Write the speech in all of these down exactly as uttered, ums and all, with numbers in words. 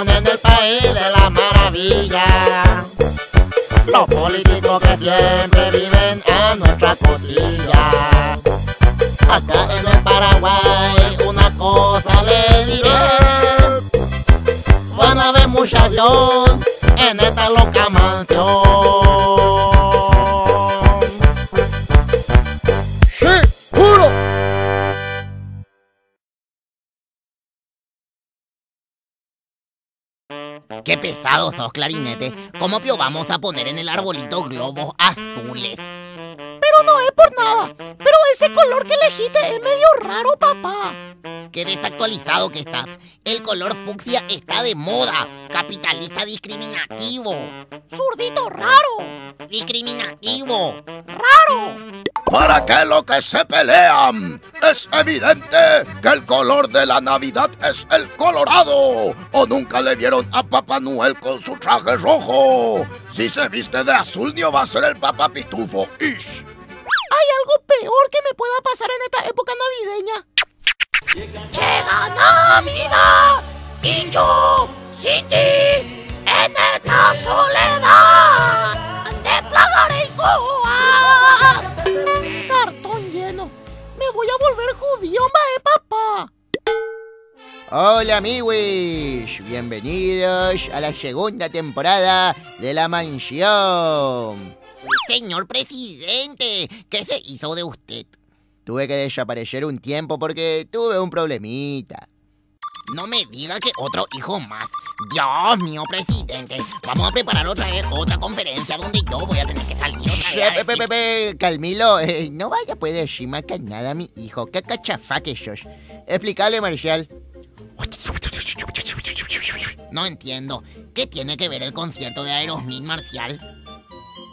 están en el país de las maravillas. Los políticos que siempre viven en nuestra costilla. Acá en el Paraguay una cosa les diré, van a ver mucha acción en esta loca mansión. ¡Sí, juro! ¡Qué pesados sos, Clarinete! ¿Cómo pio vamos a poner en el arbolito globos azules? Pero no es por nada, pero ese color que elegiste es medio raro, papá. Qué desactualizado que estás. El color fucsia está de moda. Capitalista discriminativo. Zurdito raro. Discriminativo. Raro. ¿Para qué lo que se pelean? Es evidente que el color de la Navidad es el colorado. ¿O nunca le vieron a Papá Noel con su traje rojo? Si se viste de azul, no va a ser el Papá Pitufo. Ish. ¿Hay algo peor que me pueda pasar en esta época navideña? ¡Llega Navidad! ¡Y yo, sin ti, en esta soledad, te plagaré y coa! ¡Cartón lleno! ¡Me voy a volver judío, mae papá! Hola amigos, bienvenidos a la segunda temporada de La Mansión. Señor presidente, ¿qué se hizo de usted? Tuve que desaparecer un tiempo porque tuve un problemita. No me diga que otro hijo más. Dios mío, presidente. Vamos a preparar otra otra conferencia donde yo voy a tener que salir otra vez. Pepe, Calmilo, eh, no vaya pues decir más que nada a mi hijo. Qué cachafá que sos. Explícale, Marcial. No entiendo. ¿Qué tiene que ver el concierto de Aerosmith, Marcial?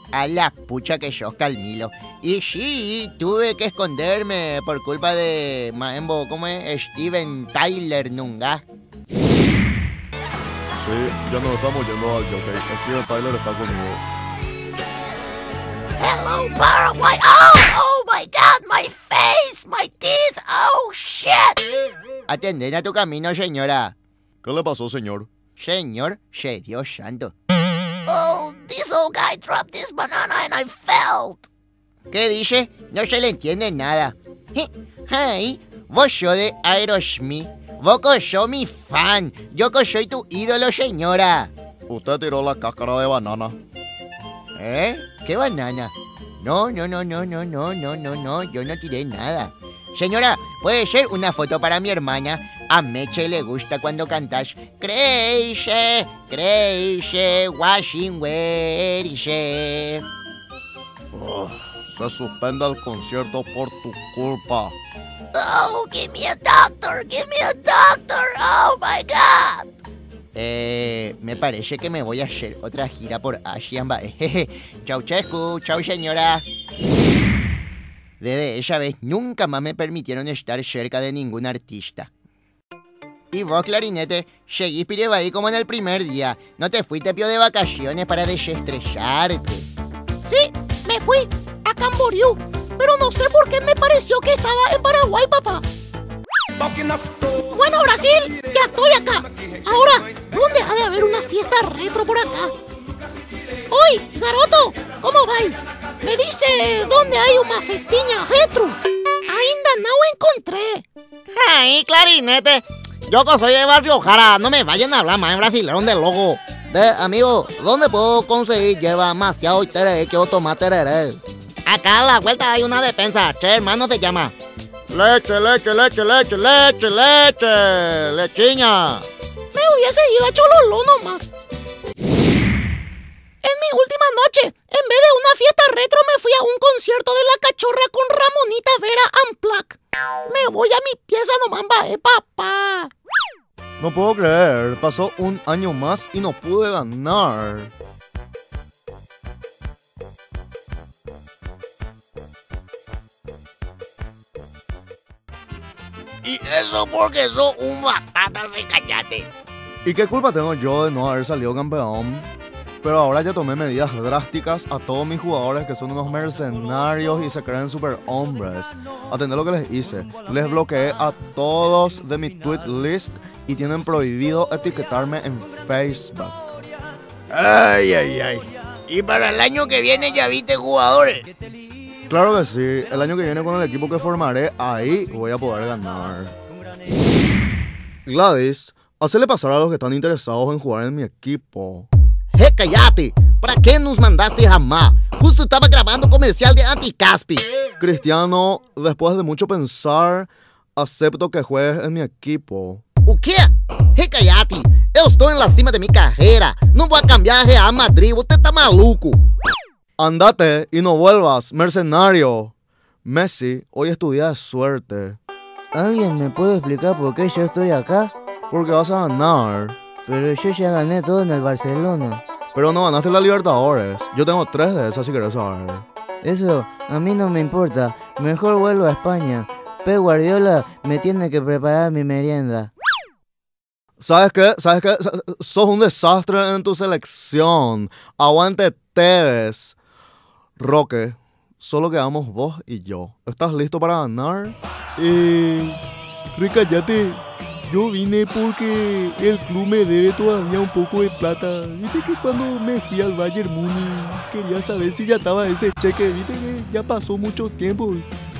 A la pucha que sos, Calmilo. Y sí, tuve que esconderme por culpa de Maembo, ¿cómo es? Steven Tyler, nunca. Sí, ya nos estamos yendo al jockey. Steven Tyler está conmigo. Hello, Paraguay. Oh, oh my God, my face, my teeth, oh shit. Atender a tu camino, señora. ¿Qué le pasó, señor? Señor, se Dios santo. Oh, this old guy dropped this banana and I fell. ¿Qué dice? No se le entiende nada. Hey, vos sos de Aerosmith. Vos sos mi fan. Yo soy tu ídolo, señora. Usted tiró la cáscara de banana. ¿Eh? ¿Qué banana? No, no, no, no, no, no, no, no, no. Yo no tiré nada. Señora, ¿puede ser una foto para mi hermana? A Meche le gusta cuando cantas Crazy, Crazy, Washing Werise. Oh, se suspende el concierto por tu culpa. Oh, give me a doctor, give me a doctor, oh my God. Eh, me parece que me voy a hacer otra gira por Asia. Chau, Chescu, chau, señora. Desde esa vez nunca más me permitieron estar cerca de ningún artista. Y vos, Clarinete, seguís pireba ahí como en el primer día. No te fuiste pio de vacaciones para desestresarte. Sí, me fui a Camboriú, pero no sé por qué me pareció que estaba en Paraguay, papá. Bueno, Brasil, ya estoy acá. Ahora, ¿dónde ha de haber una fiesta retro por acá? ¡Oy, garoto! ¿Cómo vais? Me dice dónde hay una festiña retro. Ainda no encontré. ¡Ay, Clarinete! Yo que soy de Barrio Jara, no me vayan a hablar más en brasilero del logo. De, amigo, ¿dónde puedo conseguir lleva demasiado y tereré que tomar tereré? Acá a la vuelta hay una despensa, che hermano se llama. Leche, leche, leche, leche, leche, leche, lechiña. Me hubiese ido a Chololó nomás. En mi última noche, en vez de una fiesta retro, me fui a un concierto de la cachorra con Ramonita Vera Amplac. Me voy a mi pieza nomás, eh, papá. No puedo creer, pasó un año más y no pude ganar. Y eso porque sos un batata de callate. ¿Y qué culpa tengo yo de no haber salido campeón? Pero ahora ya tomé medidas drásticas a todos mis jugadores que son unos mercenarios y se creen superhombres. Atendé lo que les hice. Les bloqueé a todos de mi tweet list y tienen prohibido etiquetarme en Facebook. Ay, ay, ay. ¿Y para el año que viene ya viste jugadores? Claro que sí. El año que viene con el equipo que formaré, ahí voy a poder ganar. Gladys, hacele pasar a los que están interesados en jugar en mi equipo. ¡Eh, cállate! ¿Para qué nos mandaste jamás? Justo estaba grabando comercial de Anticaspi. Cristiano, después de mucho pensar, acepto que juegues en mi equipo. ¿O qué? ¡Eh, cállate! Yo estoy en la cima de mi carrera. No voy a cambiar a Real Madrid. Usted está maluco. Andate y no vuelvas, mercenario. Messi, hoy es tu día de suerte. ¿Alguien me puede explicar por qué yo estoy acá? Porque vas a ganar. Pero yo ya gané todo en el Barcelona. Pero no ganaste la Libertadores. Yo tengo tres de esas si querés saber. Eso, a mí no me importa. Mejor vuelvo a España. Pe Guardiola me tiene que preparar mi merienda. ¿Sabes qué? ¿Sabes qué? Sos un desastre en tu selección. Aguante Teves. Roque, solo quedamos vos y yo. ¿Estás listo para ganar? Eh... Recállate. Yo vine porque el club me debe todavía un poco de plata. Viste que cuando me fui al Bayern Múnich quería saber si ya estaba ese cheque. Viste que ya pasó mucho tiempo.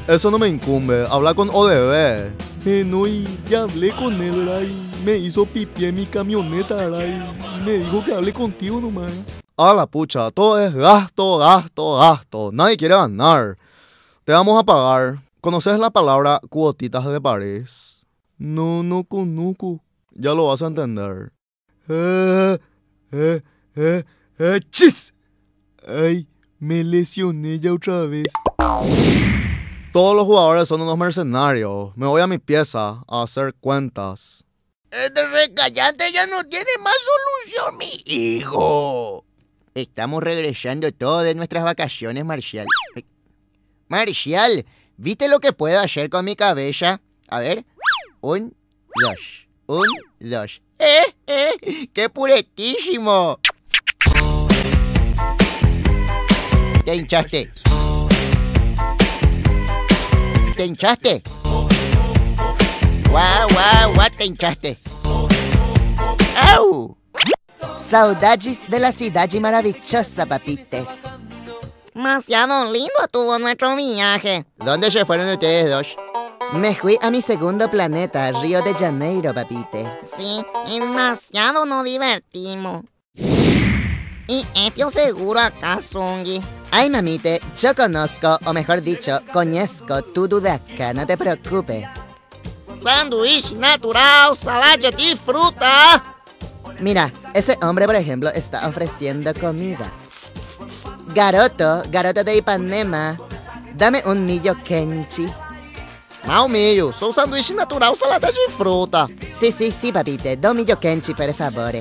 Eso no me incumbe. Habla con O D B. Eh, no, y ya hablé con él, ¿verdad? Y me hizo pipí en mi camioneta, ¿verdad? Y me dijo que hable contigo nomás. A la pucha, todo es gasto, gasto, gasto. Nadie quiere ganar. Te vamos a pagar. ¿Conoces la palabra cuotitas de París? No, no conozco. Ya lo vas a entender. Eh, eh, eh, eh, ¡Chis! Ay, me lesioné ya otra vez. Todos los jugadores son unos mercenarios. Me voy a mi pieza a hacer cuentas. Este recallante ya no tiene más solución, mi hijo. Estamos regresando todo de nuestras vacaciones, Marcial. Marcial, ¿viste lo que puedo hacer con mi cabeza? A ver... Un, dos, un, dos. ¡Eh, eh! ¡Qué puretísimo! Te hinchaste. Te hinchaste. Guau, guau, guau, te hinchaste. ¡Au! Saudades de la ciudad maravillosa, papites. Demasiado lindo estuvo nuestro viaje. ¿Dónde se fueron ustedes dos? Me fui a mi segundo planeta, Río de Janeiro, papite. Sí, demasiado nos divertimos. ¿Y Epio seguro acá, Songi? Ay, mamite, yo conozco, o mejor dicho, conozco tu dudaca, no te preocupes. Sándwich natural, salada de fruta. Mira, ese hombre, por ejemplo, está ofreciendo comida. Garoto, garoto de Ipanema, dame un millo kenchi. No, millo, sou sanduíche natural, salada de fruta. Sí, sí, sí, papite, dá um milho quente, por favor.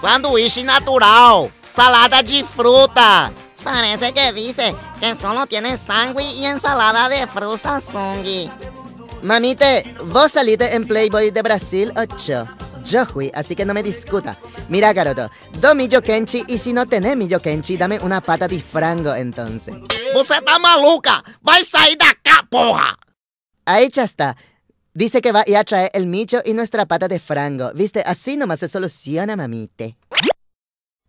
Sanduíche natural, salada de fruta. Parece que dice que solo tiene sangue y ensalada de fruta, Songi. Mamite, vos saliste en Playboy de Brasil ocho. Yo fui, así que no me discuta. Mira, garoto, dá um milho quente y si no tenés milho quente, dame una pata de frango, entonces. Você tá maluca? Vai sair da cá, porra! Ahí ya está. Dice que va a ir a traer el micho y nuestra pata de frango. Viste, así nomás se soluciona, mamite.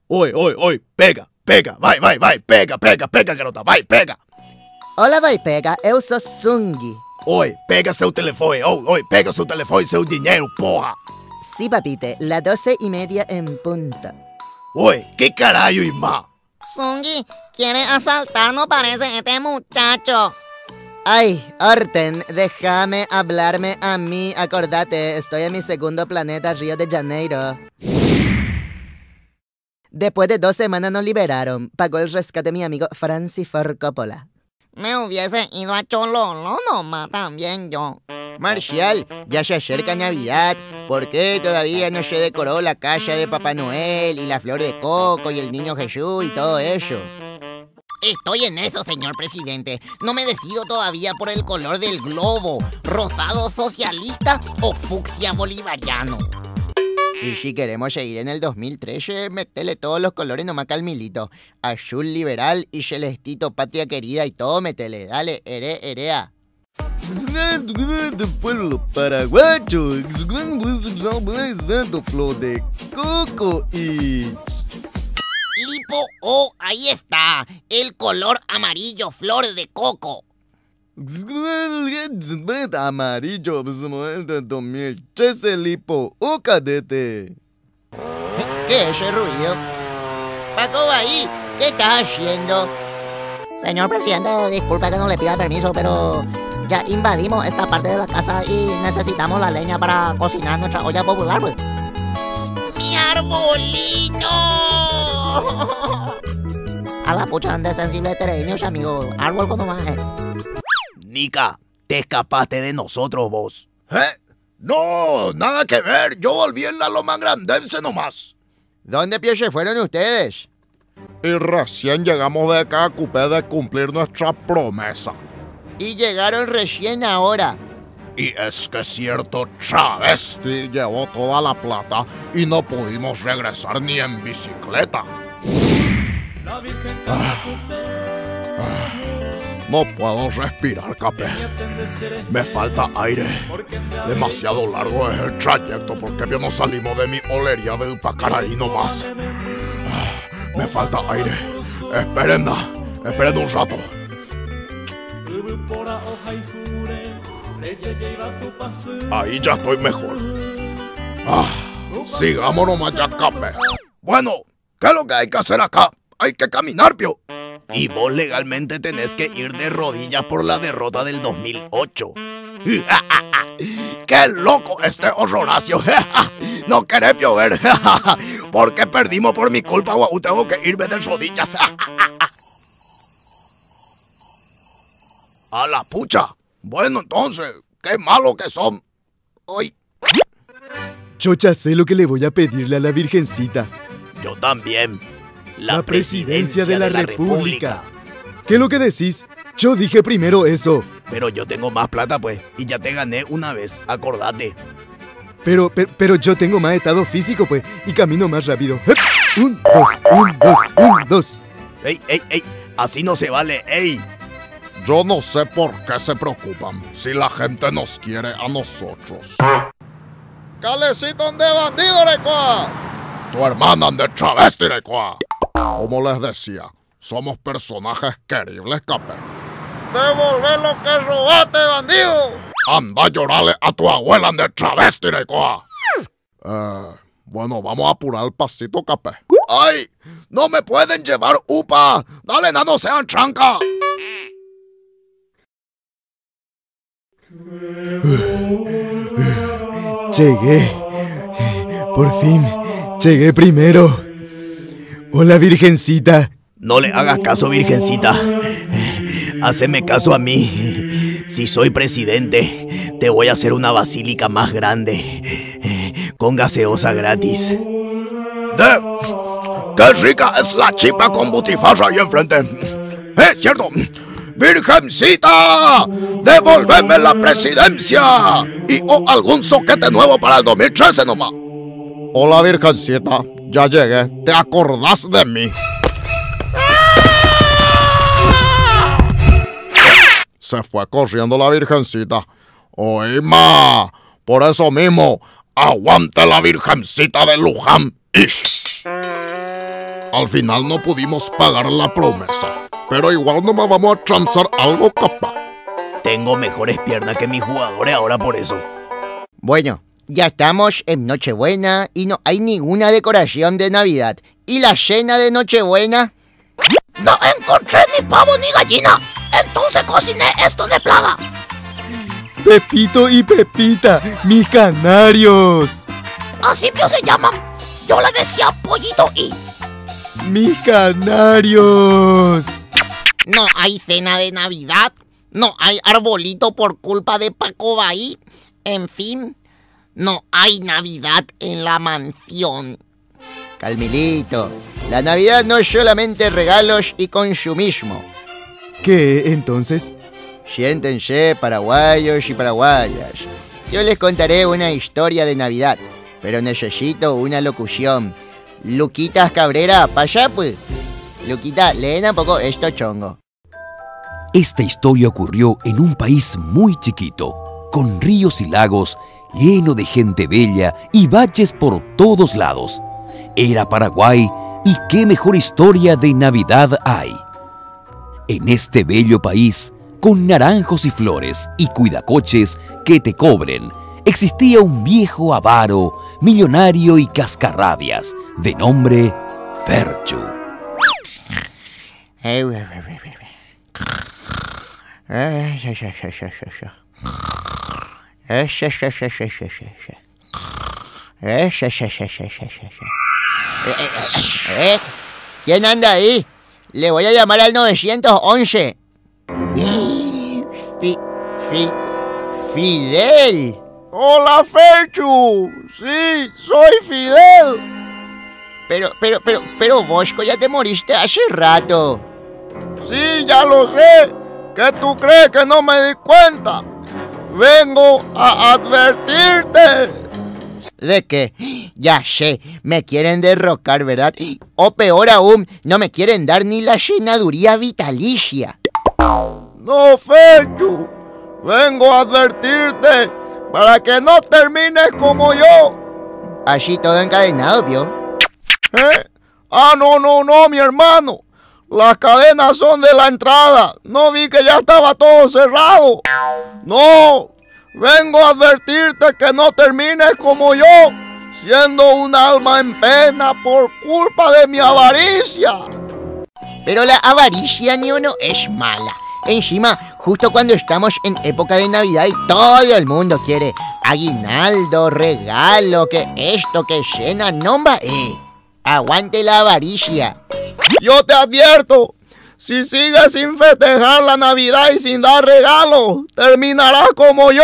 Uy, uy, uy, pega, pega, vai, vai, vai, pega, pega, pega, garota, vai, pega. Hola, vai, pega, eu sou Sungi. Uy, pega seu telefone, uy, uy, pega seu telefone, seu dinero, porra. Sí, papite, las doce y media en punto. Uy, qué carajo y más. Sungi, quiere asaltarnos, parece, este muchacho. Ay, Orten, déjame hablarme a mí. Acordate, estoy en mi segundo planeta, Río de Janeiro. Después de dos semanas nos liberaron. Pagó el rescate mi amigo Francis Ford Coppola. Me hubiese ido a Chololo nomás también yo. Marcial, ya se acerca Navidad. ¿Por qué todavía no se decoró la casa de Papá Noel y la flor de coco y el niño Jesús y todo eso? Estoy en eso, señor presidente. No me decido todavía por el color del globo. ¿Rosado socialista o fucsia bolivariano? Y si queremos seguir en el dos mil trece, metele todos los colores nomás, Calmilito. Azul liberal y celestito patria querida y todo, metele. Dale, ere, erea. grande pueblo paraguayo, flor de coco y... Lipo, oh, ahí está, el color amarillo, flor de coco. Amarillo, dos mil trece, Lipo, oh, cadete. ¿Qué es ese ruido? Paco Bahí, ¿qué estás haciendo? Señor presidente, disculpe que no le pida permiso, pero ya invadimos esta parte de la casa y necesitamos la leña para cocinar nuestra olla popular, pues. ¡Mi arbolito! A la pucha, ande sensible tereños, amigo. Árbol como más. Nica, te escapaste de nosotros, vos. ¿Eh? No, nada que ver. Yo volví en la loma grandense nomás. ¿Dónde se fueron ustedes? Y recién llegamos de acá, ocupé de cumplir nuestra promesa. Y llegaron recién ahora. Y es que cierto travesti llevó toda la plata y no pudimos regresar ni en bicicleta. Ah, ah, no puedo respirar, Capé. Me falta aire. Demasiado largo es el trayecto porque yo no salimos de mi olería del Pacaraí nomás. Ah, me falta aire. Esperen, esperen un rato. Ahí ya estoy mejor. Ah, sigamos nomás ya, Capé. Bueno, ¿qué es lo que hay que hacer acá? Hay que caminar, pio. Y vos legalmente tenés que ir de rodillas por la derrota del dos mil ocho. ¡Qué loco este Horacio! No querés llover. Porque perdimos por mi culpa, guau. Tengo que irme de rodillas. A la pucha. Bueno, entonces, qué malo que son. Hoy. Yo ya sé lo que le voy a pedirle a la Virgencita. Yo también. La, la presidencia, presidencia de la, de la República. República. ¿Qué es lo que decís? Yo dije primero eso. Pero yo tengo más plata, pues. Y ya te gané una vez, acordate. Pero, pero, pero yo tengo más estado físico, pues. Y camino más rápido. Un, dos, un, dos, un, dos. Ey, ey, ey. Así no se vale, ey. Yo no sé por qué se preocupan. Si la gente nos quiere a nosotros. Calecito de bandido, Recua. Tu hermana de travesti, Recua. Como les decía, somos personajes queribles, Capé. ¡Devolver lo que robaste, bandido! ¡Anda a llorarle a tu abuela de travesti, Recua! Eh, bueno, vamos a apurar el pasito, Capé. ¡Ay! ¡No me pueden llevar, upa! ¡Dale, nano, sean tranca! Llegué. Por fin, llegué primero. Hola, Virgencita. No le hagas caso, Virgencita. Haceme caso a mí. Si soy presidente, te voy a hacer una basílica más grande. Con gaseosa gratis. ¡De! ¡Qué rica es la chipa con butifarra ahí enfrente! ¡Es cierto! ¡Virgencita! ¡Devolveme la presidencia! Y o algún soquete nuevo para el dos mil trece nomás. Hola, Virgencita. Ya llegué. ¿Te acordás de mí? Se fue corriendo la Virgencita. ¡Oye, ma! Por eso mismo, aguante la Virgencita de Luján. Ish. Al final no pudimos pagar la promesa. Pero igual nomás vamos a transar algo, capaz. Tengo mejores piernas que mis jugadores ahora por eso. Bueno. Ya estamos en Nochebuena y no hay ninguna decoración de Navidad. ¿Y la cena de Nochebuena? No encontré ni pavo ni gallina. Entonces cociné esto de plaga. Pepito y Pepita, mis canarios. Así que se llaman. Yo le decía pollito y... Mis canarios. No hay cena de Navidad. No hay arbolito por culpa de Paco Bahí. En fin... No hay Navidad en la mansión. Calmilito, la Navidad no es solamente regalos y consumismo. ¿Qué, entonces? Siéntense, paraguayos y paraguayas. Yo les contaré una historia de Navidad, pero necesito una locución. Luquitas Cabrera, pa' allá, pues. Luquita, leen un poco esto, chongo. Esta historia ocurrió en un país muy chiquito, con ríos y lagos, lleno de gente bella y baches por todos lados. Era Paraguay, y qué mejor historia de Navidad hay. En este bello país, con naranjos y flores y cuidacoches que te cobren, existía un viejo avaro, millonario y cascarrabias, de nombre Ferchu. ¿Eh? ¿Quién anda ahí? Le voy a llamar al nueve once. Fi, fi, Fidel. Hola, Ferchu. Sí, soy Fidel. Pero, pero, pero, pero Bosco, ya te moriste hace rato. Sí, ya lo sé. ¿Qué tú crees que no me di cuenta? Vengo a advertirte. ¿De qué? Ya sé, me quieren derrocar, ¿verdad? O peor aún, no me quieren dar ni la senaduría vitalicia. No, Ferchu, vengo a advertirte para que no termines como yo. Así todo encadenado, ¿vio? ¿Eh? Ah, no, no, no, mi hermano. Las cadenas son de la entrada. No vi que ya estaba todo cerrado. No. Vengo a advertirte que no termines como yo, siendo un alma en pena por culpa de mi avaricia. Pero la avaricia ni uno es mala. Encima, justo cuando estamos en época de Navidad y todo el mundo quiere aguinaldo, regalo, que esto, que cena, nomba, eh. Aguante la avaricia. Yo te advierto. Si sigues sin festejar la Navidad y sin dar regalos, terminarás como yo.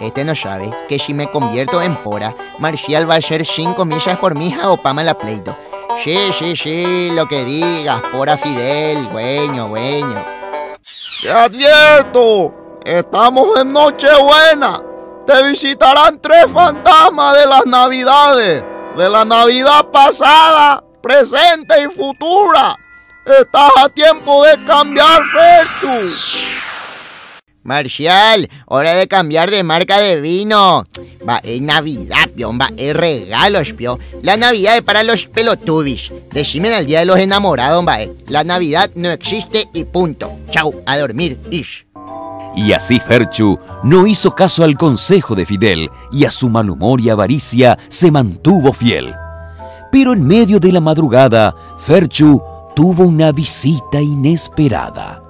Este no sabe que si me convierto en pora, Marcial va a hacer cinco misas por mija o pama la pleito. Sí, sí, sí, lo que digas, pora Fidel, güeño, güeño. Te advierto, estamos en Nochebuena. Te visitarán tres fantasmas de las Navidades, de la Navidad pasada, presente y futura. Estás a tiempo de cambiar, Ferchu. Marcial, hora de cambiar de marca de vino. Va, es Navidad, pion, va, es regalos, pion. La Navidad es para los pelotudis. Decime al día de los enamorados, va, la Navidad no existe y punto. Chau, a dormir, ish. Y así Ferchu no hizo caso al consejo de Fidel y a su mal humor y avaricia se mantuvo fiel. Pero en medio de la madrugada, Ferchu tuvo una visita inesperada.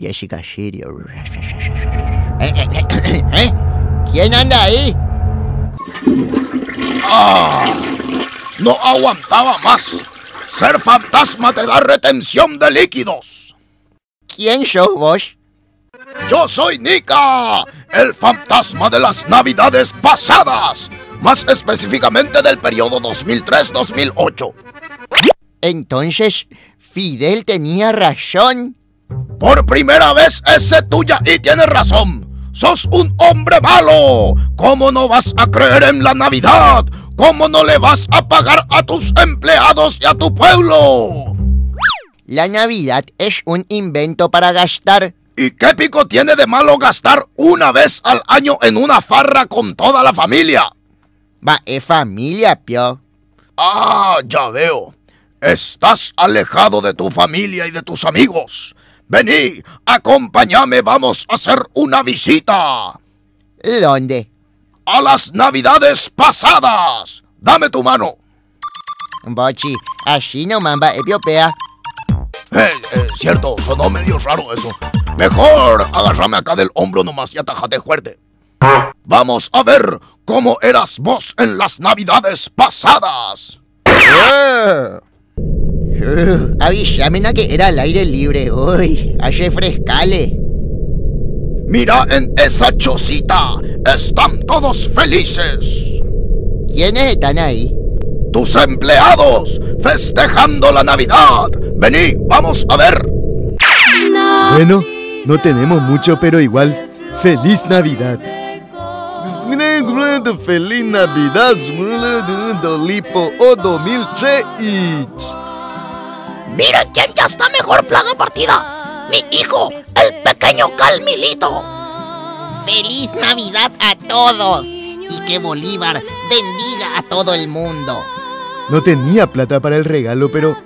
Jessica Sirio. ¿Eh? ¿Quién anda ahí? Ah, no aguantaba más. Ser fantasma te da retención de líquidos. ¿Quién sos vos? Yo soy Nika, el fantasma de las Navidades pasadas, más específicamente del periodo dos mil tres dos mil ocho. Entonces, Fidel tenía razón. Por primera vez ese tuya y tienes razón. Sos un hombre malo. ¿Cómo no vas a creer en la Navidad? ¿Cómo no le vas a pagar a tus empleados y a tu pueblo? La Navidad es un invento para gastar. ¿Y qué pico tiene de malo gastar una vez al año en una farra con toda la familia? Va, es familia, pio. Ah, ya veo. Estás alejado de tu familia y de tus amigos. Vení, acompáñame, vamos a hacer una visita. ¿Dónde? A las Navidades pasadas. Dame tu mano. Bochi, así no mamba, piopea. Eh, eh, cierto, sonó medio raro eso. Mejor agárrame acá del hombro nomás y atajate fuerte. Vamos a ver cómo eras vos en las Navidades pasadas. uh, uh, Avísame na que era al aire libre. Uy, hace frescale. Mira en esa chocita. Están todos felices. ¿Quiénes están ahí? Tus empleados, festejando la Navidad. Vení, vamos a ver. Bueno, no tenemos mucho, pero igual, ¡Feliz Navidad! Feliz Navidad, Dolipo o dos mil tres. Miren quién ya está mejor plan de partida. Mi hijo, el pequeño Calmilito. Feliz Navidad a todos y que Bolívar bendiga a todo el mundo. No tenía plata para el regalo, pero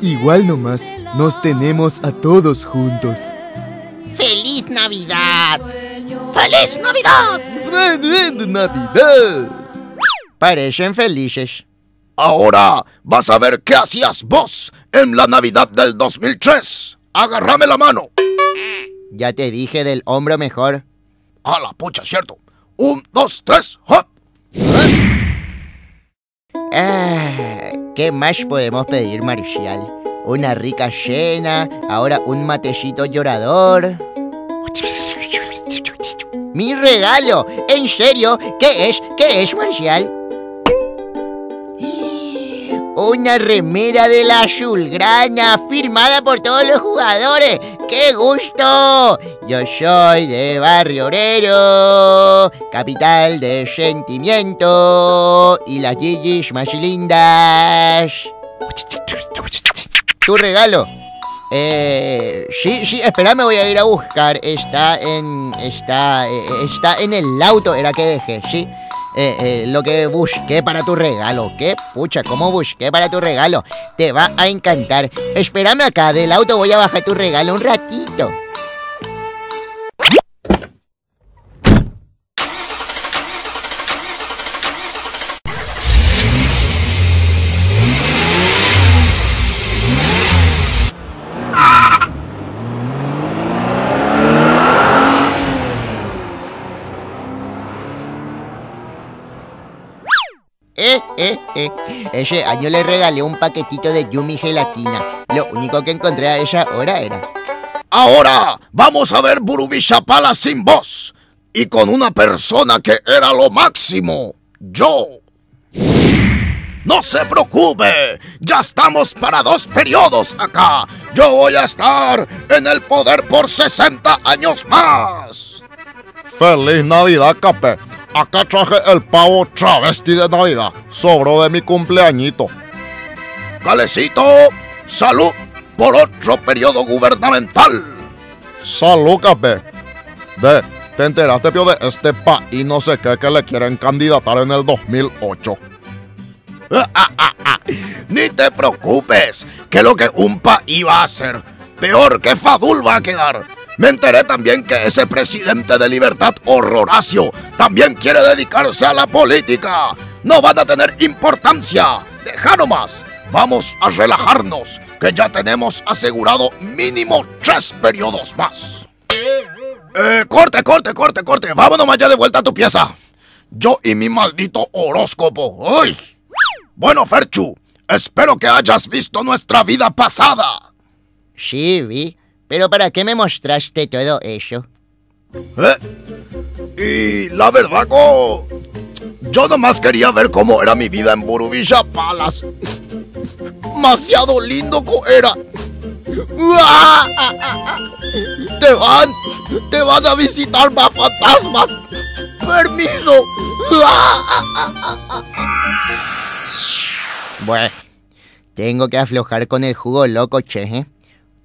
igual nomás nos tenemos a todos juntos. ¡Feliz Navidad! ¡Feliz Navidad! ¡Feliz Navidad! Parecen felices. Ahora vas a ver qué hacías vos en la Navidad del dos mil tres. Agárrame la mano. Ya te dije del hombro mejor. A la pucha, cierto. Un, dos, tres, hop. Ah, ¿qué más podemos pedir, Marcial? Una rica cena, ahora un matecito llorador. ¡Mi regalo! ¿En serio? ¿Qué es? ¿Qué es, Marcial? Una remera de la azulgrana firmada por todos los jugadores. ¡Qué gusto! Yo soy de Barrio Obrero, capital de sentimiento y las gigis más lindas. ¿Tu regalo? Eh, sí, sí, espera, me voy a ir a buscar. Está en... está... está en el auto, era que dejé, sí. Eh, eh, lo que busqué para tu regalo. ¿Qué? Pucha, ¿cómo busqué para tu regalo? Te va a encantar. Espérame acá, del auto voy a bajar tu regalo un ratito. Eh, eh, eh. Ese año le regalé un paquetito de Yumi gelatina. Lo único que encontré a esa hora era... Ahora vamos a ver Burubishapala sin voz y con una persona que era lo máximo, yo. No se preocupe, ya estamos para dos periodos acá. Yo voy a estar en el poder por sesenta años más. Feliz Navidad, Capé. Acá traje el pavo travesti de Navidad. Sobró de mi cumpleañito. Calecito, salud por otro periodo gubernamental. Salud, Capé. Ve, te enteraste, pio, de este país no sé qué que le quieren candidatar en el dos mil ocho. Ni te preocupes, que lo que un país va a hacer, peor que Fadul va a quedar. Me enteré también que ese presidente de Libertad, Horacio, también quiere dedicarse a la política. No van a tener importancia. Deja nomás. Vamos a relajarnos, que ya tenemos asegurado mínimo tres periodos más. Eh, corte, corte, corte, corte. Vámonos más allá de vuelta a tu pieza. Yo y mi maldito horóscopo. ¡Ay! Bueno, Ferchu, espero que hayas visto nuestra vida pasada. Sí, vi. ¿Pero para qué me mostraste todo eso? ¿Eh? Y la verdad, co... yo nomás quería ver cómo era mi vida en Burubishapalas. Demasiado lindo co era. Te van, te van a visitar más fantasmas. Permiso. Bueno, tengo que aflojar con el jugo loco, che, ¿eh?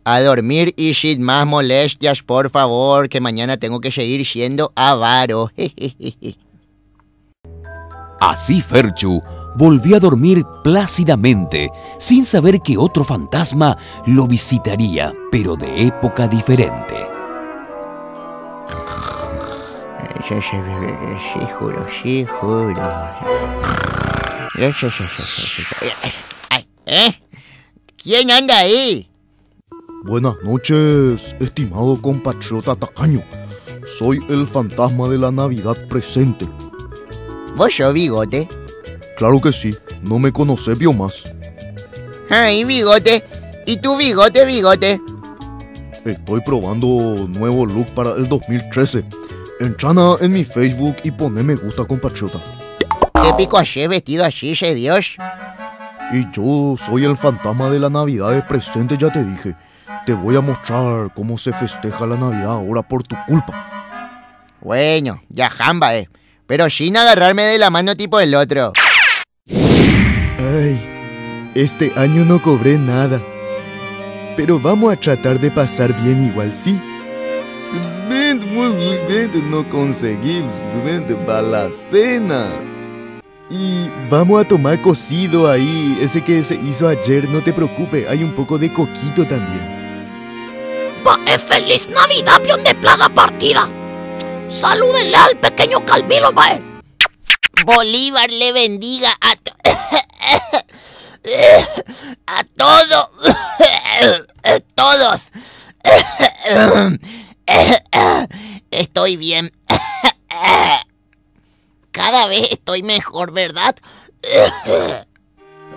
A dormir y sin más molestias, por favor, que mañana tengo que seguir siendo avaro. Así Ferchu volvió a dormir plácidamente, sin saber que otro fantasma lo visitaría, pero de época diferente. Sí, juro, sí, juro. ¿Eh? ¿Quién anda ahí? Buenas noches, estimado compatriota tacaño. Soy el fantasma de la Navidad presente. ¿Vos sos Bigote? Claro que sí, no me conocés, vio más. Ay, Bigote, ¿y tú Bigote, Bigote? Estoy probando nuevo look para el dos mil trece. Entrana en mi Facebook y poné me gusta, compatriota. ¿Qué pico hacés vestido así, se Dios? Y yo soy el fantasma de la Navidad presente, ya te dije. Te voy a mostrar cómo se festeja la Navidad ahora por tu culpa. Bueno, ya jamba, eh. pero sin agarrarme de la mano tipo el otro. Ay, este año no cobré nada, pero vamos a tratar de pasar bien igual, ¿sí? No conseguimos balacena. Y vamos a tomar cocido ahí, ese que se hizo ayer, no te preocupes, hay un poco de coquito también. ¡Feliz Navidad, pion de plaga partida! ¡Salúdenle al pequeño Calmilo, bae! Bolívar le bendiga a... To a todo... todos. Estoy bien. Cada vez estoy mejor, ¿verdad?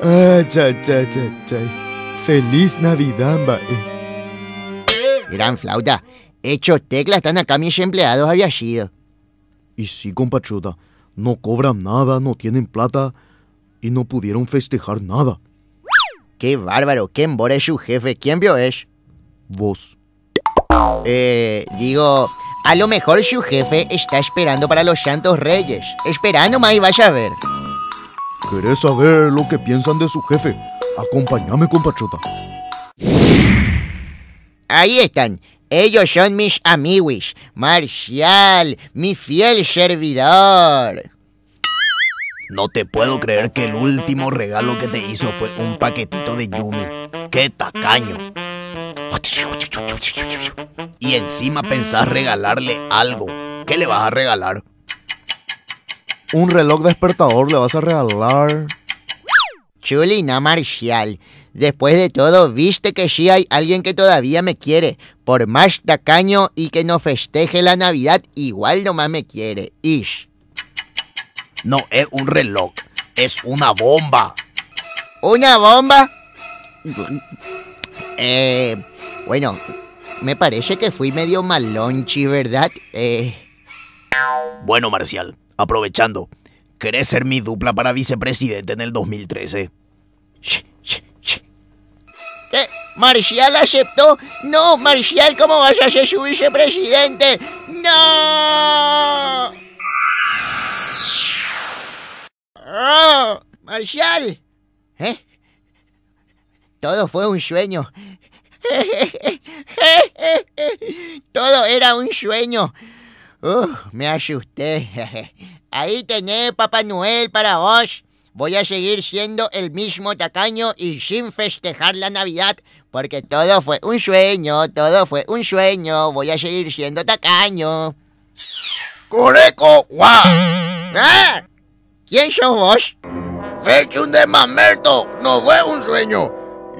Ah, chay, chay, chay, chay. ¡Feliz Navidad, bae! Gran flauta, hechos tecla están acá mis empleados había sido. Y sí, compatriota, no cobran nada, no tienen plata y no pudieron festejar nada. Qué bárbaro, ¿quién vos es su jefe? ¿Quién vio es? Vos. Eh, digo, a lo mejor su jefe está esperando para los Santos Reyes. Espera nomás y vaya a ver. ¿Querés saber lo que piensan de su jefe? Acompáñame, compatriota. Ahí están, ellos son mis amiguis, Marcial, mi fiel servidor. No te puedo creer que el último regalo que te hizo fue un paquetito de Yumi. ¡Qué tacaño! Y encima pensás regalarle algo. ¿Qué le vas a regalar? Un reloj despertador le vas a regalar. Chulina, Marcial. Después de todo, viste que sí hay alguien que todavía me quiere. Por más tacaño y que no festeje la Navidad, igual nomás me quiere. Ish. No es un reloj, es una bomba. ¿Una bomba? Eh, bueno, me parece que fui medio malonchi, ¿verdad? Eh... Bueno, Marcial, aprovechando. ¿Querés ser mi dupla para vicepresidente en el dos mil trece? Shh, shh, shh. ¿Qué? ¿Marcial aceptó? No, Marcial, ¿cómo vas a ser su vicepresidente? ¡No! ¡Oh! ¡Marcial! ¿Eh? Todo fue un sueño. Todo era un sueño. Uh, me asusté. Ahí tenés, Papá Noel, para vos. Voy a seguir siendo el mismo tacaño y sin festejar la Navidad, porque todo fue un sueño, todo fue un sueño. Voy a seguir siendo tacaño. ¡Cureco, guau! ¿Ah? ¿Quién sos vos? Ferchu de Mamerto, no fue un sueño.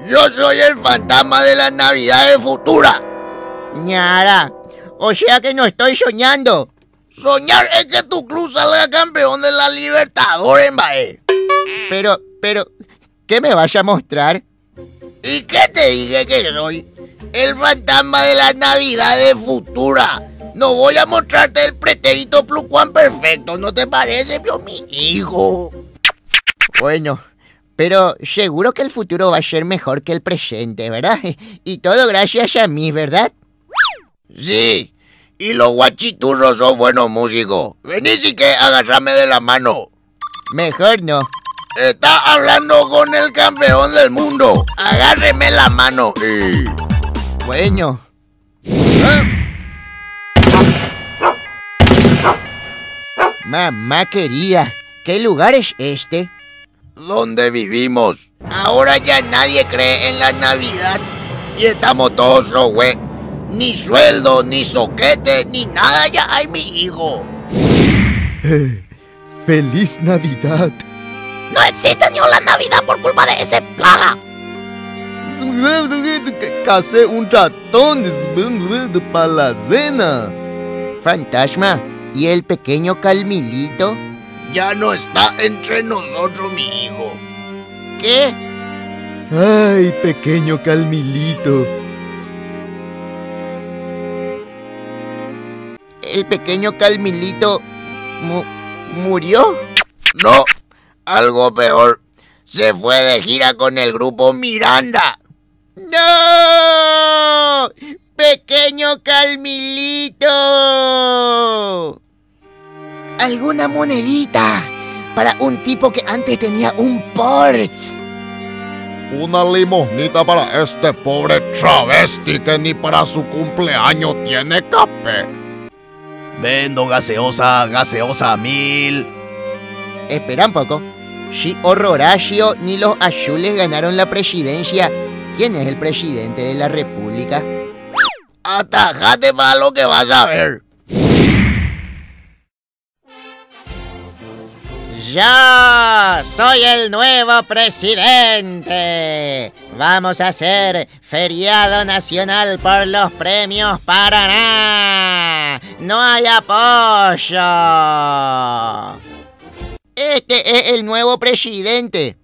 Yo soy el fantasma de las Navidades futuras. Ñara, o sea que no estoy soñando. Soñar es que tu club salga campeón de la Libertadores, mae. Pero, pero, ¿qué me vas a mostrar? ¿Y qué te dije que soy? El fantasma de las Navidades futuras. No voy a mostrarte el pretérito pluscuamperfecto, ¿no te parece, Dios, mi hijo? Bueno, pero seguro que el futuro va a ser mejor que el presente, ¿verdad? Y todo gracias a mí, ¿verdad? Sí. Y los guachiturros son buenos músicos. Vení si que agarrame de la mano. Mejor no. Está hablando con el campeón del mundo. Agárreme la mano. Y... Bueno. ¿Eh? Mamá querida, ¿qué lugar es este? ¿Dónde vivimos? Ahora ya nadie cree en la Navidad. Y estamos todos los güey. Ni sueldo, ni soquete, ni nada ya hay, mi hijo. Eh, ¡Feliz Navidad! ¡No existe ni una Navidad por culpa de ese plaga! ¡Casé un ratón para la cena! Fantasma, ¿y el pequeño Calmilito? Ya no está entre nosotros, mi hijo. ¿Qué? ¡Ay, pequeño Calmilito! ¿El pequeño Calmilito mu murió? No, algo peor. Se fue de gira con el grupo Miranda. ¡No! ¡Pequeño Calmilito! alguna monedita para un tipo que antes tenía un Porsche. Una limosnita para este pobre travesti que ni para su cumpleaños tiene café. Vendo gaseosa, gaseosa mil. Espera un poco. Si Horacio ni los azules ganaron la presidencia, ¿quién es el presidente de la república? Atajate para lo que vas a ver. Yo soy el nuevo presidente. Vamos a hacer feriado nacional por los premios Paraná. No hay apoyo. Este es el nuevo presidente.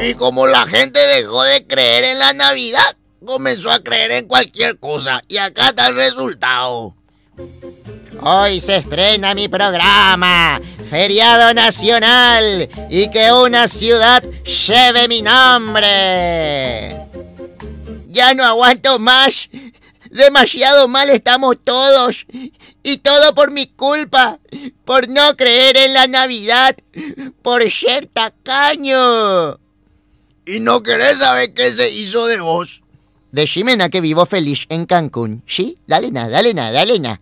Y como la gente dejó de creer en la Navidad, comenzó a creer en cualquier cosa. Y acá está el resultado. Hoy se estrena mi programa, Feriado Nacional, y que una ciudad lleve mi nombre. Ya no aguanto más. Demasiado mal estamos todos. Y todo por mi culpa, por no creer en la Navidad, por ser tacaño. ¿Y no querés saber qué se hizo de vos? Decime na que vivo feliz en Cancún, ¿sí? Dale na, dale na, dale na.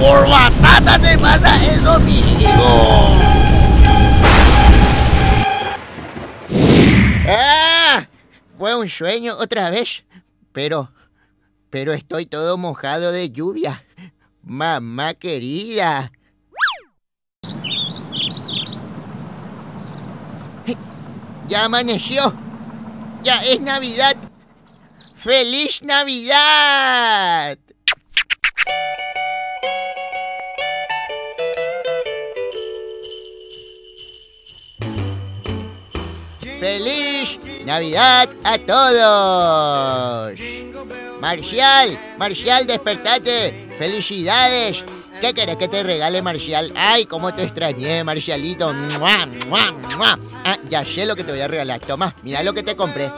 Por batata te pasa eso, amigo. ¡Ah! Fue un sueño otra vez, pero, pero estoy todo mojado de lluvia. Mamá querida. Ya amaneció. Ya es Navidad. ¡Feliz Navidad! ¡Feliz Navidad a todos! Marcial, Marcial, despertate. ¡Felicidades! ¿Qué querés que te regale, Marcial? ¡Ay, cómo te extrañé, Marcialito! ¡Mua, mua, mua! Ah, ya sé lo que te voy a regalar. Toma, mira lo que te compré.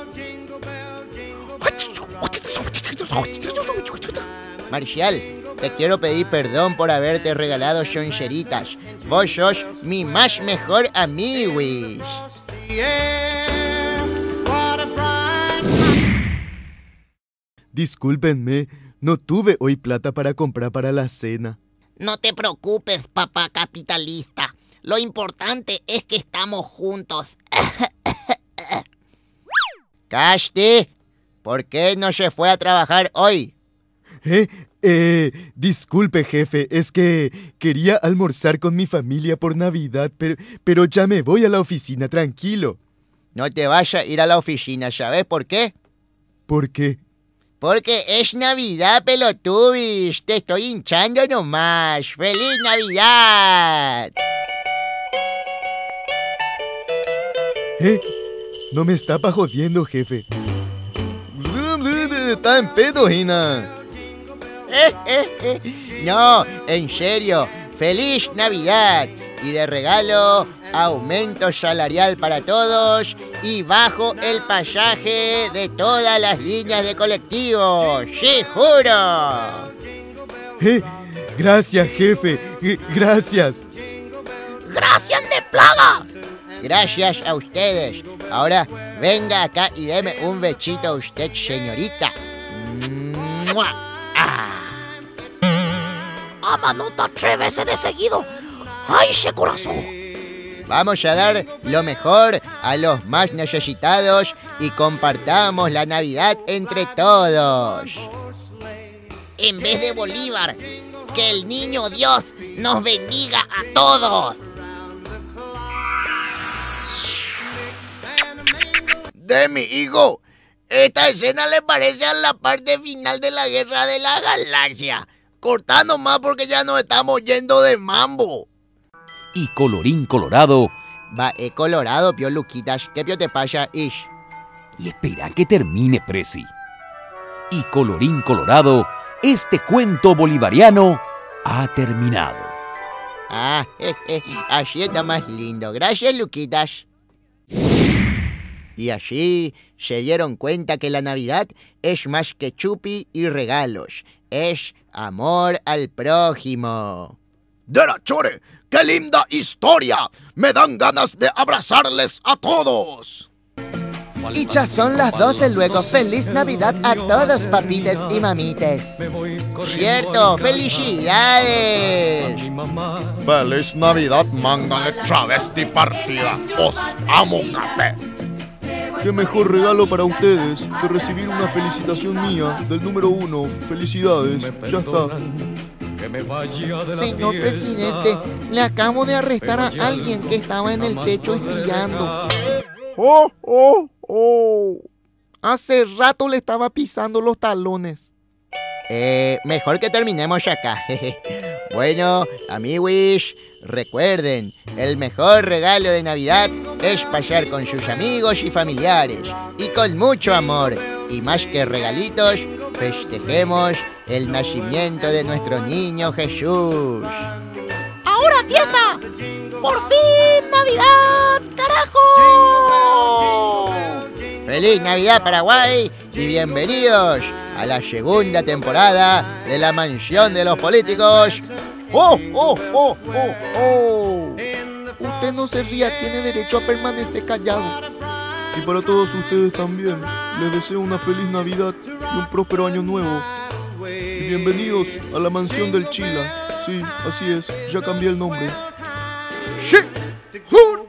Marcial, te quiero pedir perdón por haberte regalado soncheritas. Vos sos mi más mejor amiguis. Discúlpenme, no tuve hoy plata para comprar para la cena. No te preocupes, papá capitalista. Lo importante es que estamos juntos. Casti, ¿por qué no se fue a trabajar hoy? Eh, eh, disculpe, jefe, es que quería almorzar con mi familia por Navidad, pero, pero ya me voy a la oficina, tranquilo. No te vayas a ir a la oficina, ¿sabes por qué? ¿Por qué? Porque es Navidad, pelotubis, te estoy hinchando nomás. ¡Feliz Navidad! Eh, no me está pa jodiendo, jefe. Está en pedo, Gina. No, en serio, ¡Feliz Navidad! Y de regalo, aumento salarial para todos y bajo el pasaje de todas las líneas de colectivo. ¡Sí, juro! Eh, gracias, jefe. Eh, gracias. ¡Gracias de plaga! Gracias a ustedes. Ahora, venga acá y deme un bechito a usted, señorita. ¡Mua! A manota tres veces de seguido. ¡Ay, ese corazón! Vamos a dar lo mejor a los más necesitados y compartamos la Navidad entre todos. En vez de Bolívar, que el niño Dios nos bendiga a todos. De mi hijo, esta escena le parece a la parte final de la Guerra de la Galaxia. Cortá nomás porque ya nos estamos yendo de mambo. Y colorín colorado. Va, eh, colorado, pio Luquitas. ¿Qué pio te pasa, ish? Y espera que termine, presi. Y colorín colorado, este cuento bolivariano ha terminado. Ah, je, je, así está más lindo. Gracias, Luquitas. Y así se dieron cuenta que la Navidad es más que chupi y regalos. Es amor al prójimo. ¡Derachore! ¡Qué linda historia! ¡Me dan ganas de abrazarles a todos! Y ya son las doce luego. ¡Feliz Navidad a todos, papites y mamites! ¡Cierto! ¡Felicidades! ¡Feliz Navidad, manga de travesti partida! ¡Os amo, café! ¡Qué mejor regalo para ustedes que recibir una felicitación mía del número uno! ¡Felicidades! ¡Ya está! Señor presidente, le acabo de arrestar a alguien que estaba en el techo espiando. ¡Oh, oh, oh! Hace rato le estaba pisando los talones. Eh, mejor que terminemos acá. Bueno, amiguis, recuerden, el mejor regalo de Navidad es pasar con sus amigos y familiares. Y con mucho amor, y más que regalitos, festejemos el nacimiento de nuestro niño Jesús. ¡Ahora fiesta! ¡Por fin Navidad, carajo! ¡Feliz Navidad, Paraguay! Y bienvenidos a la segunda temporada de La Mansión de los Políticos. ¡Oh, oh, oh, oh, oh! Usted no se ría, tiene derecho a permanecer callado. Y para todos ustedes también, les deseo una feliz Navidad y un próspero año nuevo. Y bienvenidos a la mansión del Chila. Sí, así es, ya cambié el nombre. ¡Sí! ¡Juro!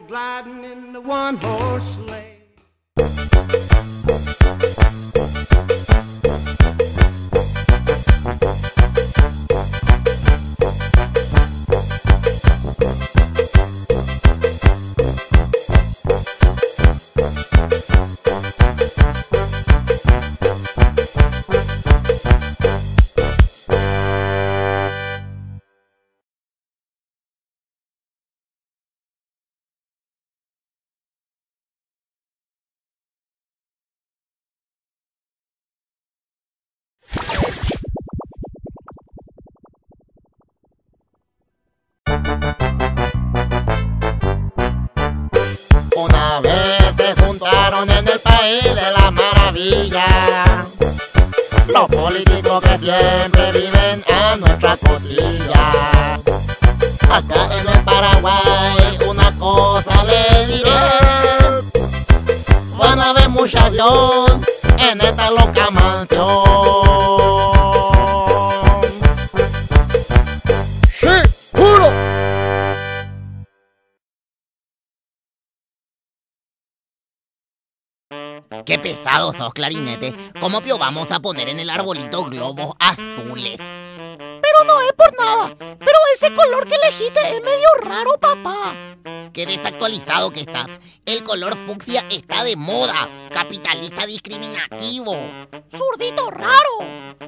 Una vez se juntaron en el país de la maravilla los políticos que siempre viven en nuestra costilla. Acá en el Paraguay una cosa le diré, van a ver mucha acción en esta loca mansión. ¡Sí, juro! ¡Qué pesados sos, Clarinete! ¿Cómo pio vamos a poner en el arbolito globos azules? Pero no es por nada. Pero ese color que elegiste es medio raro, papá. Qué desactualizado que estás. El color fucsia está de moda. Capitalista discriminativo. Zurdito raro.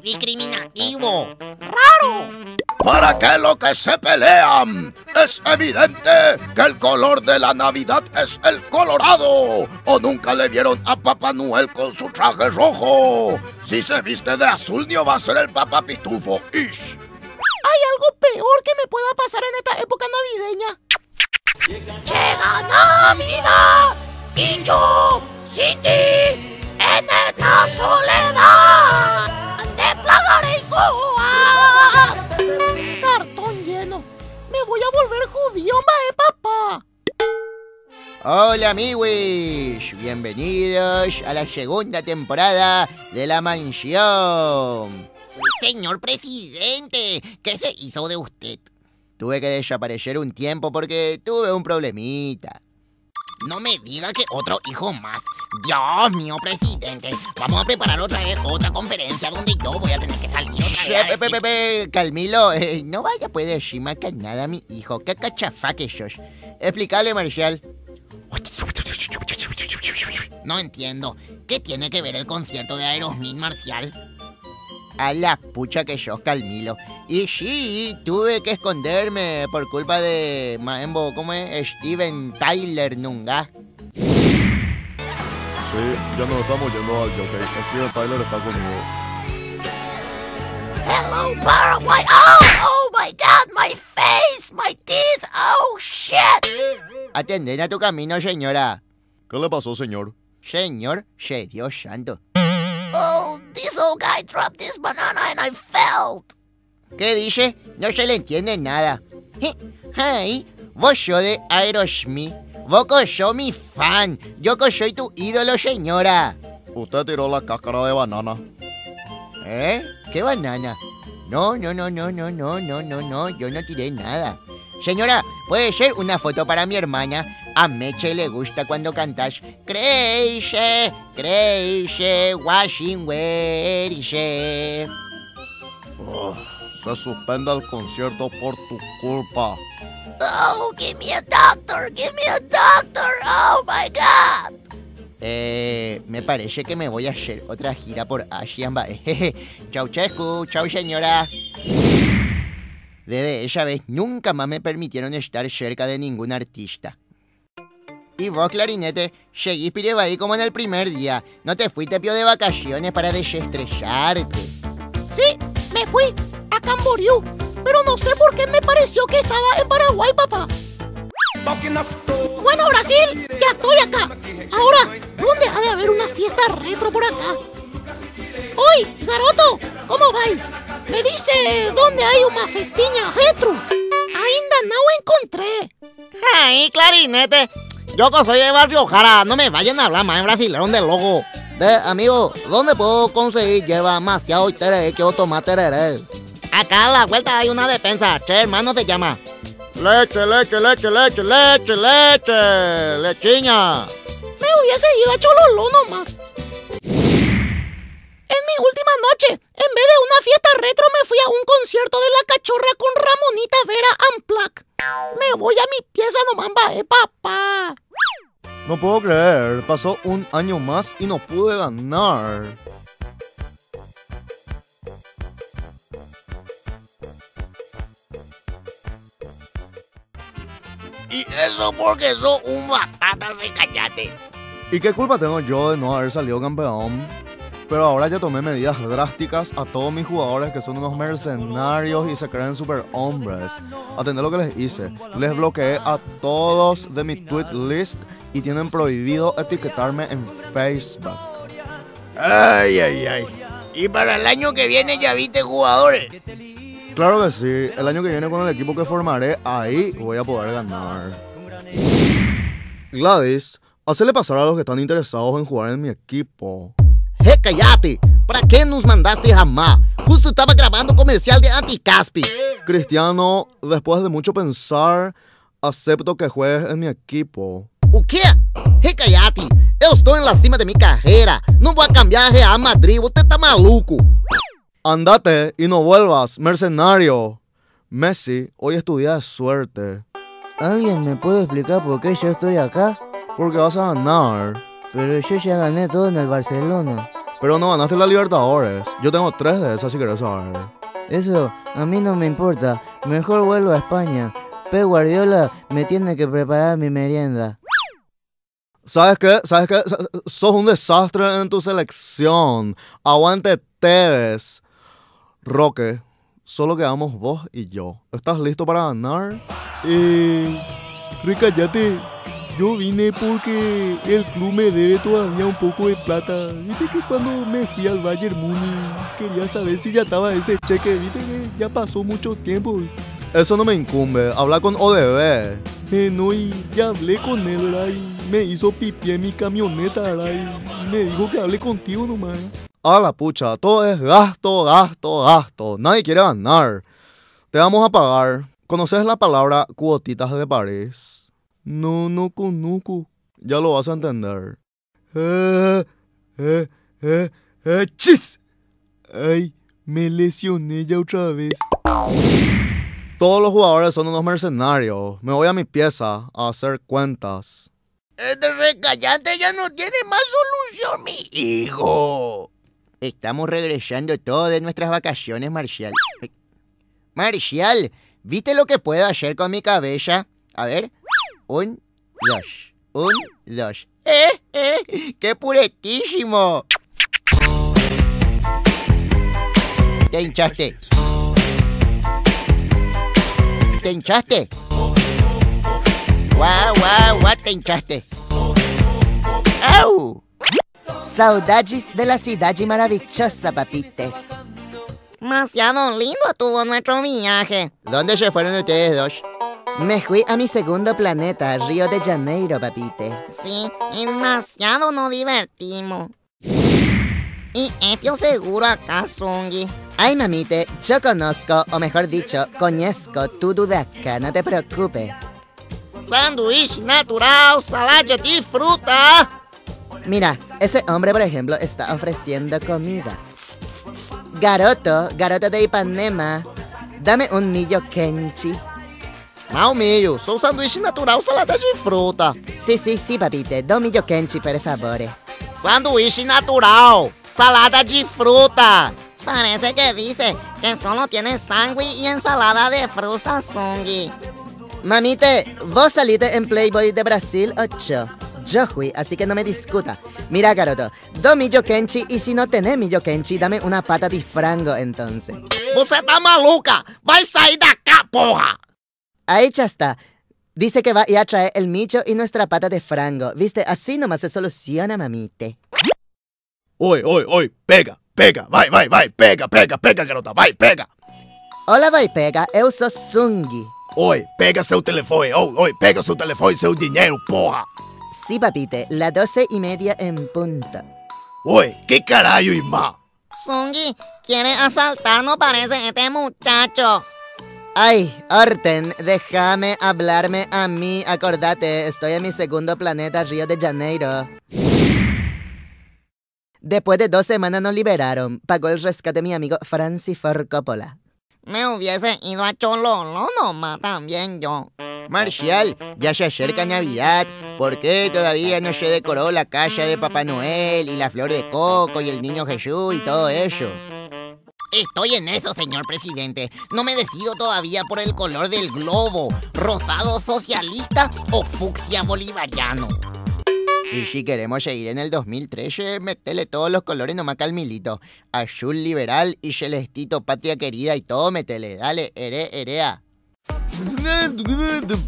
Discriminativo. Raro. ¿Para qué lo que se pelean? Es evidente que el color de la Navidad es el colorado. ¿O nunca le vieron a Papá Noel con su traje rojo? Si se viste de azul, no va a ser el Papá Pitufo. Ish. ¿Hay algo peor que me pueda pasar en esta época navideña? ¡Llega Navidad! Y yo, sin ti, en esta soledad, te plagaré y coa. Cartón lleno. Me voy a volver judío, mae, papá. Hola, amiguis. Bienvenidos a la segunda temporada de La Mansión. Señor presidente, ¿qué se hizo de usted? Tuve que desaparecer un tiempo porque tuve un problemita. No me diga que otro hijo más. Dios mío, presidente. Vamos a preparar otra vez otra conferencia donde yo voy a tener que salir. Pepe, Pepe, Pepe, Calmilo, eh, no vaya pues decir más que nada a mi hijo. Qué cachafá que sos. Explícale, Marcial. No entiendo. ¿Qué tiene que ver el concierto de Aerosmith, Marcial? A la pucha que sos, Calmilo. Y sí, tuve que esconderme por culpa de Maembo, ¿cómo es? Steven Tyler, nunca. Sí, ya nos estamos yendo al jockey. Steven Tyler está conmigo. Hello, Paraguay. Oh, oh my God, my face. eyes, my teeth, oh shit. Atenden a tu camino, señora. ¿Qué le pasó, señor? Señor, se Dios santo. Oh, this old guy dropped this banana and I fell. ¿Qué dice? No se le entiende nada. Hey, vos sos de Aerosmith. Vos sos mi fan. Yo soy tu ídolo, señora. Usted tiró la cáscara de banana. ¿Eh? ¿Qué banana? No, no, no, no, no, no, no, no, no. Yo no tiré nada. Señora, ¿puede ser una foto para mi hermana? A Meche le gusta cuando cantas Crazy, Crazy, Washing Where. Oh, se suspende el concierto por tu culpa. Oh, give me a doctor, give me a doctor, oh my god. Eh, me parece que me voy a hacer otra gira por Asia. Chau, Chescu, chau, señora. Desde esa vez nunca más me permitieron estar cerca de ningún artista. Y vos, Clarinete, seguís pireba ahí como en el primer día. No te fuiste, pío, de vacaciones para desestresarte. Sí, me fui a Camboriú, pero no sé por qué me pareció que estaba en Paraguay, papá. Bueno, Brasil, ya estoy acá. Ahora, ¿dónde ha de haber una fiesta retro por acá? ¡Oy, garoto! ¿Cómo vais? Me dice dónde hay una festiña retro. Ainda no encontré. Ay, Clarinete, yo que soy de Barrio Jara, no me vayan a hablar más en brasilero de logo. De, amigo, ¿dónde puedo conseguir lleva demasiado y tereré que tomar tereré? Acá a la vuelta hay una despensa, Che Hermano se llama. Leche, leche, leche, leche, leche, leche, lechiña. Me hubiese ido a Chololó nomás. En mi última noche, en vez de una fiesta retro, me fui a un concierto de la cachorra con Ramonita Vera Amplac. Me voy a mi pieza nomás, eh, papá. No puedo creer, pasó un año más y no pude ganar. Y eso porque sos un batata de callate. ¿Y qué culpa tengo yo de no haber salido campeón? Pero ahora ya tomé medidas drásticas a todos mis jugadores que son unos mercenarios y se creen superhombres. Atendé lo que les hice. Les bloqueé a todos de mi tweet list y tienen prohibido etiquetarme en Facebook. Ay, ay, ay. ¿Y para el año que viene ya viste jugadores? Claro que sí, el año que viene con el equipo que formaré, ahí voy a poder ganar. Gladys, hacele pasar a los que están interesados en jugar en mi equipo. ¡Eh, cállate! ¿Para qué nos mandaste jamás? Justo estaba grabando comercial de Anticaspi. Cristiano, después de mucho pensar, acepto que juegues en mi equipo. ¿O qué? ¡Eh, cállate! Yo estoy en la cima de mi carrera. No voy a cambiar de Real Madrid, usted está maluco. Andate y no vuelvas, mercenario. Messi, hoy es tu día de suerte. ¿Alguien me puede explicar por qué yo estoy acá? Porque vas a ganar. Pero yo ya gané todo en el Barcelona. Pero no ganaste la Libertadores. Yo tengo tres de esas si querés saber. Eso, a mí no me importa. Mejor vuelvo a España. Pe Guardiola me tiene que preparar mi merienda. ¿Sabes qué? ¿Sabes qué? Sos un desastre en tu selección. Aguante Teves. Roque, solo quedamos vos y yo. ¿Estás listo para ganar? Eh... Recallate. Yo vine porque el club me debe todavía un poco de plata. Viste que cuando me fui al Bayern Múnich quería saber si ya estaba ese cheque. Viste que ya pasó mucho tiempo. Eso no me incumbe. Habla con O D B. Eh, no, y ya hablé con él, ¿verdad? Y me hizo pipí en mi camioneta, ¿verdad? Y me dijo que hable contigo nomás. A la pucha, todo es gasto, gasto, gasto. Nadie quiere ganar. Te vamos a pagar. ¿Conoces la palabra cuotitas de París? No, no conozco. Ya lo vas a entender. Eh, eh, eh, eh, chis. Ay, me lesioné ya otra vez. Todos los jugadores son unos mercenarios. Me voy a mi pieza a hacer cuentas. Este recallante ya no tiene más solución, mi hijo. Estamos regresando todo de nuestras vacaciones, Marcial. Marcial, ¿viste lo que puedo hacer con mi cabeza? A ver. Un, dos. Un, dos. ¡Eh, eh! ¡Qué puretísimo! Te hinchaste. te hinchaste. Guau, guau, guau, te hinchaste. ¡Au! Saudades de la ciudad maravillosa, papites. Demasiado lindo estuvo nuestro viaje. ¿Dónde se fueron ustedes dos? Me fui a mi segundo planeta, Río de Janeiro, papite. Sí, demasiado nos divertimos. Y es seguro acá, Zungi. Ay, mamite, yo conozco, o mejor dicho, conozco tu dudaca, no te preocupes. Sándwich natural, salada de fruta. Mira, ese hombre, por ejemplo, está ofreciendo comida. Garoto, garoto de Ipanema, dame un millo kenchi. Não, milho, sou sanduíche natural, salada de fruta. Sim, sim, sim, papite, dá um milho quente, por favor. Sanduíche natural, salada de fruta. Parece que dice que solo tiene sangue e ensalada de fruta, sangue. Mamite, vos saliste en Playboy de Brasil ocho. Yo fui, así que no me discuta. Mira, garoto, do millo kenchi y si no tenés millo kenchi, dame una pata de frango, entonces. ¡Você tá maluca! ¡Vai sair da cá, porra! Ahí ya está. Dice que va a ir a traer el millo y nuestra pata de frango. Viste, así nomás se soluciona, mamite. Oy, oy, oy, pega, pega, vai, vai, vai, pega, pega, pega, garota, vai, pega. Hola, vai, pega, eu sou Zungi. Oy, pega seu telefone, oy, oy, pega seu telefone, seu dinero, porra. Sí, papite, las doce y media en punto. Uy, ¿qué carajo y más? Zungi, quiere asaltarnos, parece, este muchacho. Ay, Orten, déjame hablarme a mí. Acordate, estoy en mi segundo planeta, Río de Janeiro. Después de dos semanas nos liberaron. Pagó el rescate mi amigo Francis Ford Coppola. Me hubiese ido a Chololo nomás también yo. Marcial, ya se acerca Navidad. ¿Por qué todavía no se decoró la casa de Papá Noel y la flor de coco y el niño Jesús y todo eso? Estoy en eso, señor presidente. No me decido todavía por el color del globo. ¿Rosado socialista o fucsia bolivariano? Y si queremos seguir en el dos mil trece, metele todos los colores nomás, Calmilito. Azul liberal y celestito patria querida y todo, metele. Dale, ere, erea.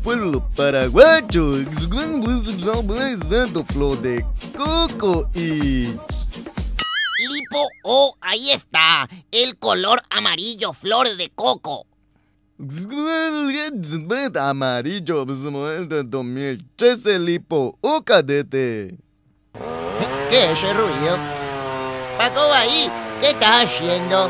Pueblo paraguayo, flor de coco y... Lipo, oh, ahí está. El color amarillo, flor de coco. Amarillo, dos mil trece, Lipo, oh, cadete. ¿Qué es ese ruido? Paco Bahí, ¿qué estás haciendo?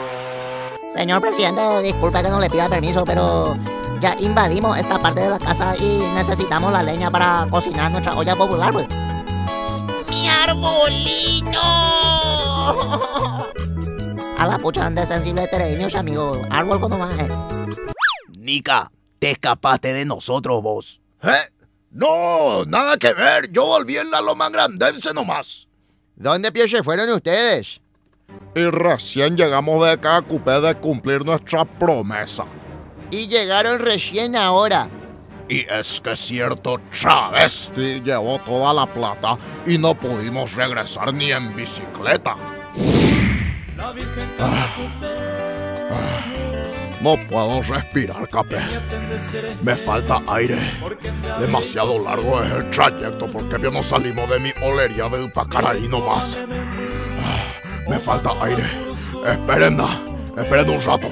Señor presidente, disculpe que no le pida permiso, pero ya invadimos esta parte de la casa y necesitamos la leña para cocinar nuestra olla popular, pues. ¡Mi arbolito! A la pucha, ande sensible tereños, amigo. Árbol como más. Nica, te escapaste de nosotros vos. ¿Eh? No, nada que ver. Yo volví en la loma grandense nomás. ¿Dónde pie se fueron ustedes? Y recién llegamos de acá, ocupé de cumplir nuestra promesa. Y llegaron recién ahora. Y es que cierto travesti llevó toda la plata y no pudimos regresar ni en bicicleta. Ah, ah, no puedo respirar, capé. Me falta aire. Demasiado largo es el trayecto porque yo no salimos de mi olería del Pacaraí nomás. Ah, me falta aire. Esperen, esperen un rato.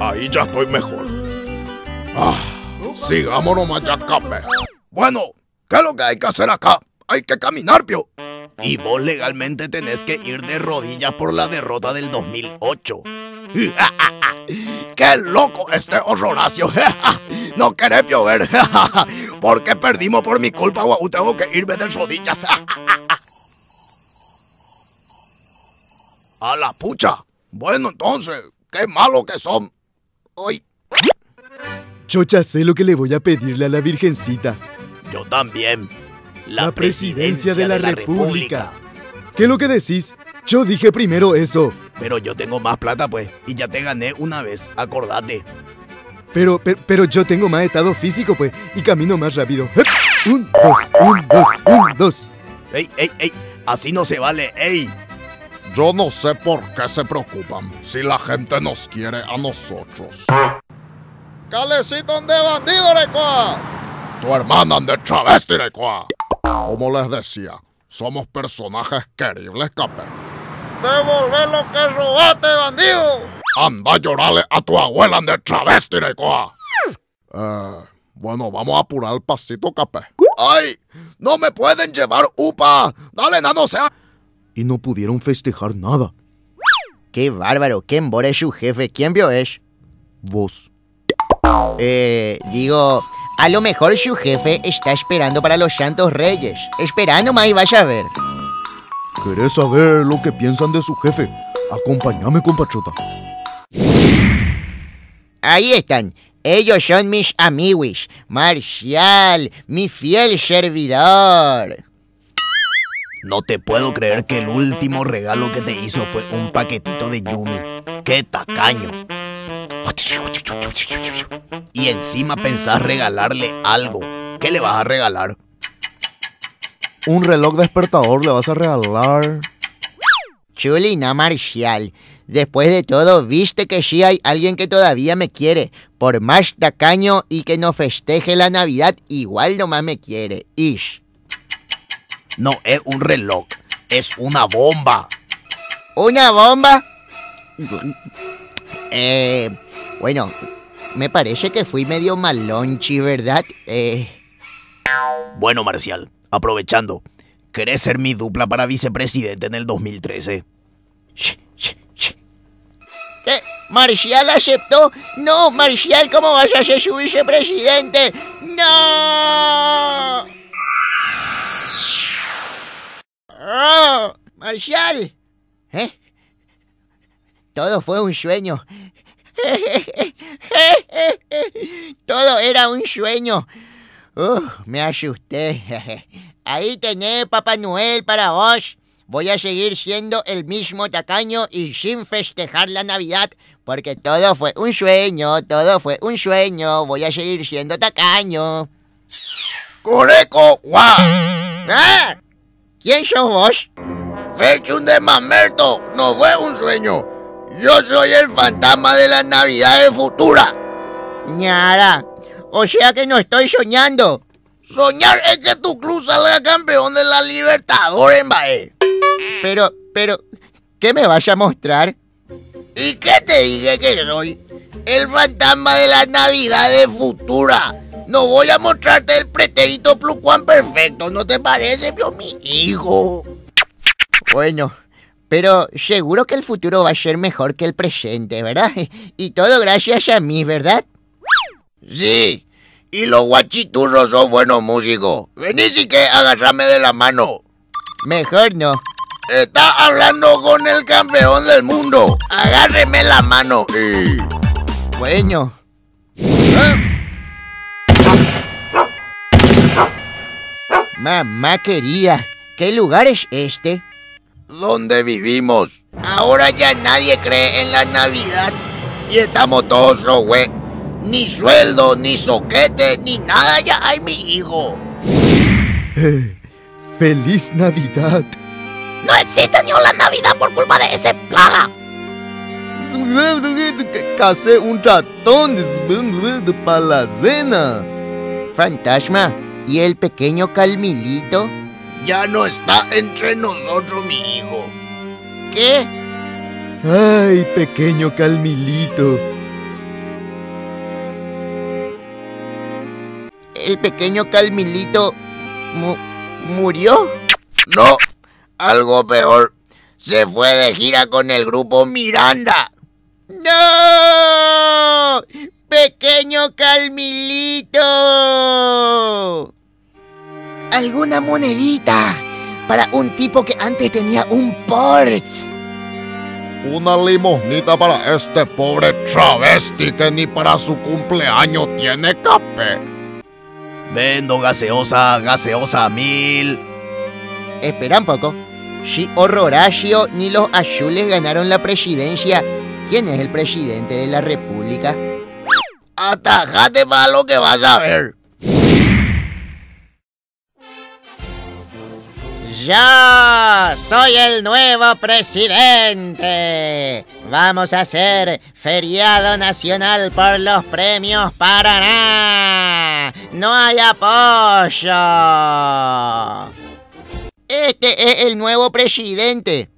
Ahí ya estoy mejor. Ah, sigamos nomás ya, capé. Bueno, ¿qué es lo que hay que hacer acá? Hay que caminar, pio. Y vos legalmente tenés que ir de rodillas por la derrota del dos mil ocho. ¡Qué loco este Horacio! No querés, pio, ver. Porque perdimos por mi culpa, guau. Tengo que irme de rodillas. A la pucha. Bueno, entonces, qué malo que son. Hoy. Yo ya sé lo que le voy a pedirle a la Virgencita. Yo también. La, la presidencia, presidencia de la, de la República. República. ¿Qué es lo que decís? Yo dije primero eso. Pero yo tengo más plata, pues, y ya te gané una vez, acordate. Pero, pero, pero yo tengo más estado físico, pues, y camino más rápido. Un, dos, un, dos, un, dos. Ey, ey, ey, así no se vale, ey. Yo no sé por qué se preocupan, si la gente nos quiere a nosotros. ¡Calecito de bandido, Recoa! ¡Tu hermana de travesti, Recoa! Como les decía, somos personajes queribles, capé. ¡Devolver lo que robaste, bandido! ¡Anda a llorarle a tu abuela de travesti, Recoa! Eh... Bueno, vamos a apurar el pasito, capé. ¡Ay! ¡No me pueden llevar, upa! ¡Dale, nano, sea! Y no pudieron festejar nada. ¡Qué bárbaro! ¿Quién vos es su jefe? ¿Quién vio es? Vos. Eh, digo, a lo mejor su jefe está esperando para los Santos Reyes. Espera nomás y vaya a ver. ¿Querés saber lo que piensan de su jefe? Acompáñame, compachota. Ahí están. Ellos son mis amiguis. Marcial, mi fiel servidor. No te puedo creer que el último regalo que te hizo fue un paquetito de Yumi. ¡Qué tacaño! Y encima pensás regalarle algo. ¿Qué le vas a regalar? Un reloj despertador le vas a regalar. Chulina, Marcial. Después de todo, viste que sí hay alguien que todavía me quiere. Por más tacaño y que no festeje la Navidad, igual nomás me quiere. Ish. No es un reloj, es una bomba. ¿Una bomba? Eh, bueno, me parece que fui medio malonchi, ¿verdad? Eh... Bueno, Marcial, aprovechando, ¿querés ser mi dupla para vicepresidente en el dos mil trece? Shh, shh, shh. ¿Qué? ¿Marcial aceptó? No, Marcial, ¿cómo vas a ser su vicepresidente? ¡No! ¡Oh! ¡Marcial! ¿Eh? Todo fue un sueño. Todo era un sueño. Uh, me asusté. Ahí tenés, Papá Noel, para vos. Voy a seguir siendo el mismo tacaño y sin festejar la Navidad. Porque todo fue un sueño, todo fue un sueño. Voy a seguir siendo tacaño. ¡Cureco! ¡Guau! ¡Ah! ¿Quién sos vos? Ferchu de Mamerto, no fue un sueño. Yo soy el fantasma de las Navidades futuras. Ñara, o sea que no estoy soñando. Soñar es que tu club salga campeón de la Libertadores en Bayern. Pero, pero, ¿qué me vas a mostrar? ¿Y qué te dije que soy? El fantasma de las Navidades futuras. No voy a mostrarte el pretérito pluscuamperfecto, ¿no te parece, yo, mi hijo? Bueno, pero seguro que el futuro va a ser mejor que el presente, ¿verdad? Y todo gracias a mí, ¿verdad? Sí, y los guachiturros son buenos músicos. Vení si que agarrame de la mano. Mejor no. Está hablando con el campeón del mundo. Agárreme la mano y... Bueno. ¿Eh? Mamá querida, ¿qué lugar es este? ¿Dónde vivimos? Ahora ya nadie cree en la Navidad y estamos todos los güey. Ni sueldo, ni soquete, ni nada ya hay, mi hijo. Eh, ¡Feliz Navidad! ¡No existe ni una Navidad por culpa de ese plaga! Casé un ratón para la cena. Fantasma. ¿Y el pequeño Calmilito? Ya no está entre nosotros, mi hijo. ¿Qué? Ay, pequeño Calmilito. ¿El pequeño Calmilito mu murió? No, algo peor. Se fue de gira con el grupo Miranda. ¡No! ¡Pequeño Calmilito! Alguna monedita para un tipo que antes tenía un Porsche. Una limosnita para este pobre travesti que ni para su cumpleaños tiene café. Vendo gaseosa, gaseosa mil. Espera un poco. Si Horacio ni los azules ganaron la presidencia, ¿quién es el presidente de la república? Atajate para lo que vas a ver. ¡Yo soy el nuevo presidente! ¡Vamos a hacer feriado nacional por los premios Paraná! ¡No hay apoyo! Este es el nuevo presidente.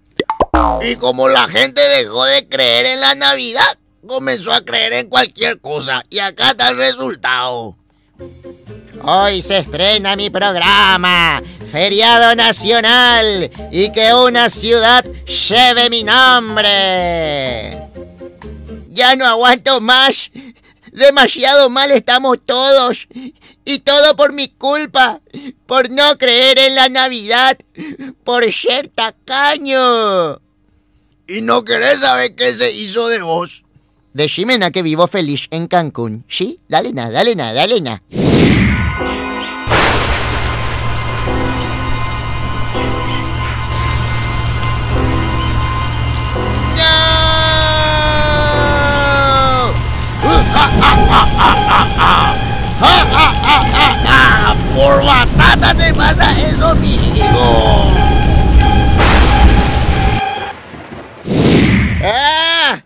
Y como la gente dejó de creer en la Navidad, comenzó a creer en cualquier cosa. Y acá está el resultado. Hoy se estrena mi programa, Feriado Nacional, y que una ciudad lleve mi nombre. Ya no aguanto más. Demasiado mal estamos todos. Y todo por mi culpa, por no creer en la Navidad, por ser tacaño. ¿Y no querés saber qué se hizo de vos? Decime na que vivo feliz en Cancún, ¿sí? Dale na, dale na, dale na. ¡Por batata te pasa eso, mi hijo! ¡Ah!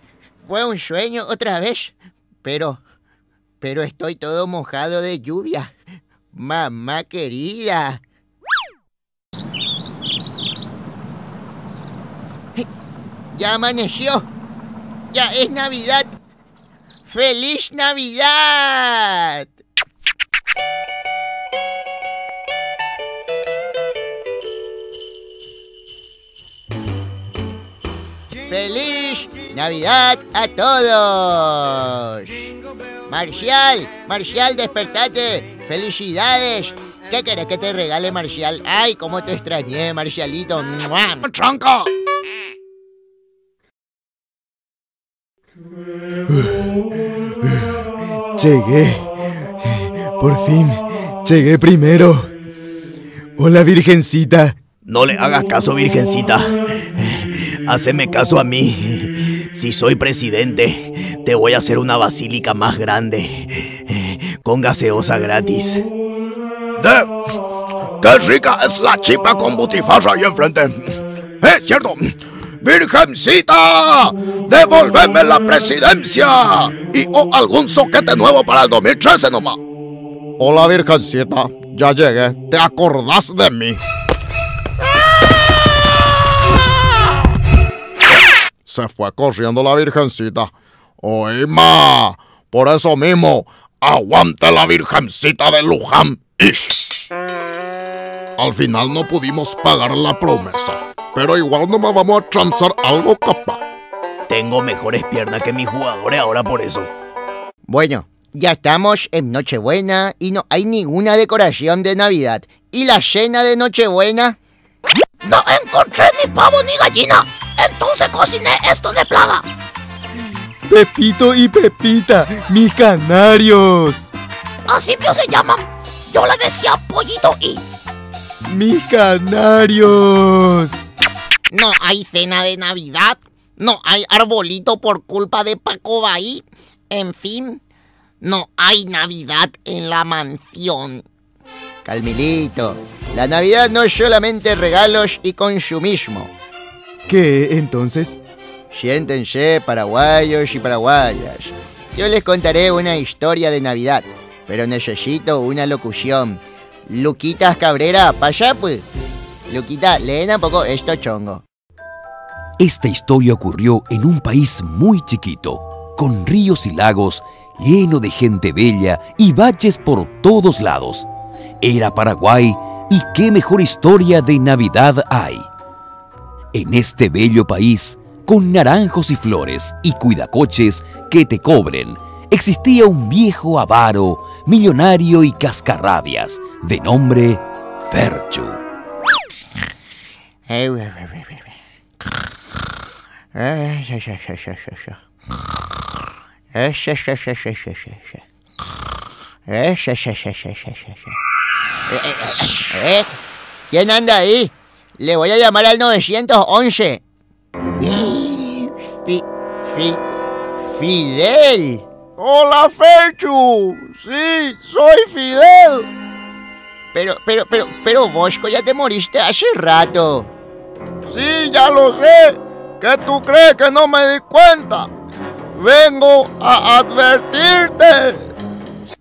Fue un sueño otra vez, pero... pero estoy todo mojado de lluvia. ¡Mamá querida! ¡Ya amaneció! ¡Ya es Navidad! ¡Feliz Navidad! ¡Feliz Navidad a todos! Marcial, Marcial, despertate. ¡Felicidades! ¿Qué querés que te regale, Marcial? ¡Ay, cómo te extrañé, Marcialito! ¡Mua! ¡Tronco! Llegué. Por fin, llegué primero. Hola, Virgencita. No le hagas caso, Virgencita. Haceme caso a mí. Si soy presidente, te voy a hacer una basílica más grande, con gaseosa gratis. ¡De! ¡Qué rica es la chipa con butifarra ahí enfrente! ¡Es cierto! ¡Virgencita! ¡Devolveme la presidencia! Y o algún soquete nuevo para el dos mil trece nomás. Hola, Virgencita. Ya llegué. ¿Te acordás de mí? Se fue corriendo la Virgencita. ¡Oye, ma! Por eso mismo, aguante la Virgencita de Luján. Ish. Al final no pudimos pagar la promesa, pero igual no me vamos a transar algo, capaz. Tengo mejores piernas que mis jugadores ahora por eso. Bueno, ya estamos en Nochebuena y no hay ninguna decoración de Navidad. ¿Y la cena de Nochebuena? No encontré ni pavo ni gallina. Entonces cociné esto de plaga. Pepito y Pepita, mis canarios. Así mismo se llaman. Yo le decía pollito y... mis canarios. No hay cena de Navidad. No hay arbolito por culpa de Paco Bahí. En fin, no hay Navidad en la mansión. Calmilito, la Navidad no es solamente regalos y consumismo. ¿Qué, entonces? Siéntense, paraguayos y paraguayas. Yo les contaré una historia de Navidad, pero necesito una locución. Luquitas Cabrera, pasa pues. Luquita, leen un poco esto, chongo. Esta historia ocurrió en un país muy chiquito, con ríos y lagos, lleno de gente bella y valles por todos lados. Era Paraguay, y qué mejor historia de Navidad hay. En este bello país, con naranjos y flores y cuidacoches que te cobren, existía un viejo avaro, millonario y cascarrabias, de nombre Ferchu. ¿Quién anda ahí? Le voy a llamar al nueve once. Fi, fi, Fidel. Hola, Ferchu. Sí, soy Fidel. pero, pero, pero, pero Bosco, ya te moriste hace rato. Sí, ya lo sé. ¿Qué tú crees que no me di cuenta? Vengo a advertirte.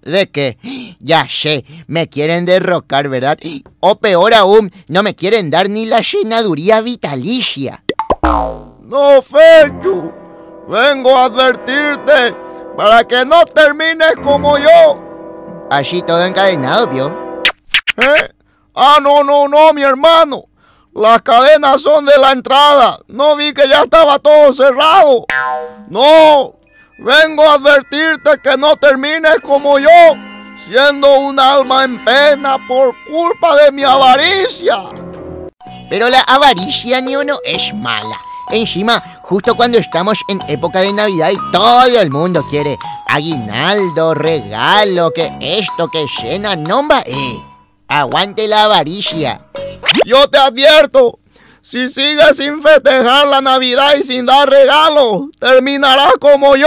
¿De qué? Ya sé, me quieren derrocar, ¿verdad? O peor aún, no me quieren dar ni la senaduría vitalicia. No, Ferchu, vengo a advertirte para que no termines como yo. Así todo encadenado, ¿vio? ¿Eh? Ah, no, no, no, mi hermano. Las cadenas son de la entrada. No vi que ya estaba todo cerrado. No. Vengo a advertirte que no termines como yo, siendo un alma en pena por culpa de mi avaricia. Pero la avaricia, ni uno, es mala. Encima, justo cuando estamos en época de Navidad y todo el mundo quiere aguinaldo, regalo, que esto, que cena, nomba, eh. Aguante la avaricia. Yo te advierto. Si sigues sin festejar la Navidad y sin dar regalos, terminarás como yo.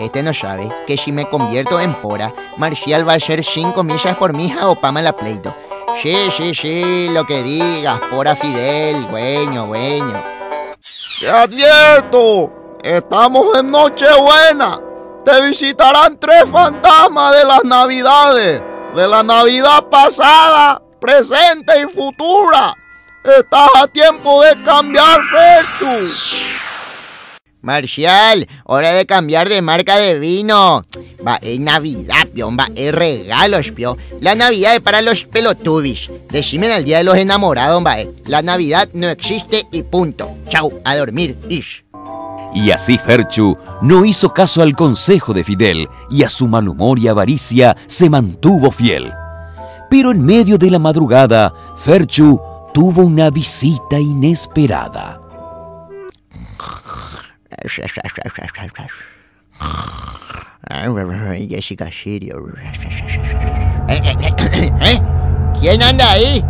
Este no sabe que si me convierto en pora, Marcial va a hacer cinco misas por mija o pama la pleito. Sí, sí, sí, lo que digas, pora Fidel, güeño, güeño. Te advierto, estamos en Nochebuena. Te visitarán tres fantasmas de las Navidades, de la Navidad pasada, presente y futura. Estás a tiempo de cambiar, Ferchu. Marcial, hora de cambiar de marca de vino. Va, es Navidad, pion, va, es regalos, pion. La Navidad es para los pelotudis. Decime al día de los enamorados, va, la Navidad no existe y punto. Chau, a dormir, ish. Y así Ferchu no hizo caso al consejo de Fidel y a su mal humor y avaricia se mantuvo fiel. Pero en medio de la madrugada, Ferchu tuvo una visita inesperada. Jessica Sirio. ¿Quién anda ahí?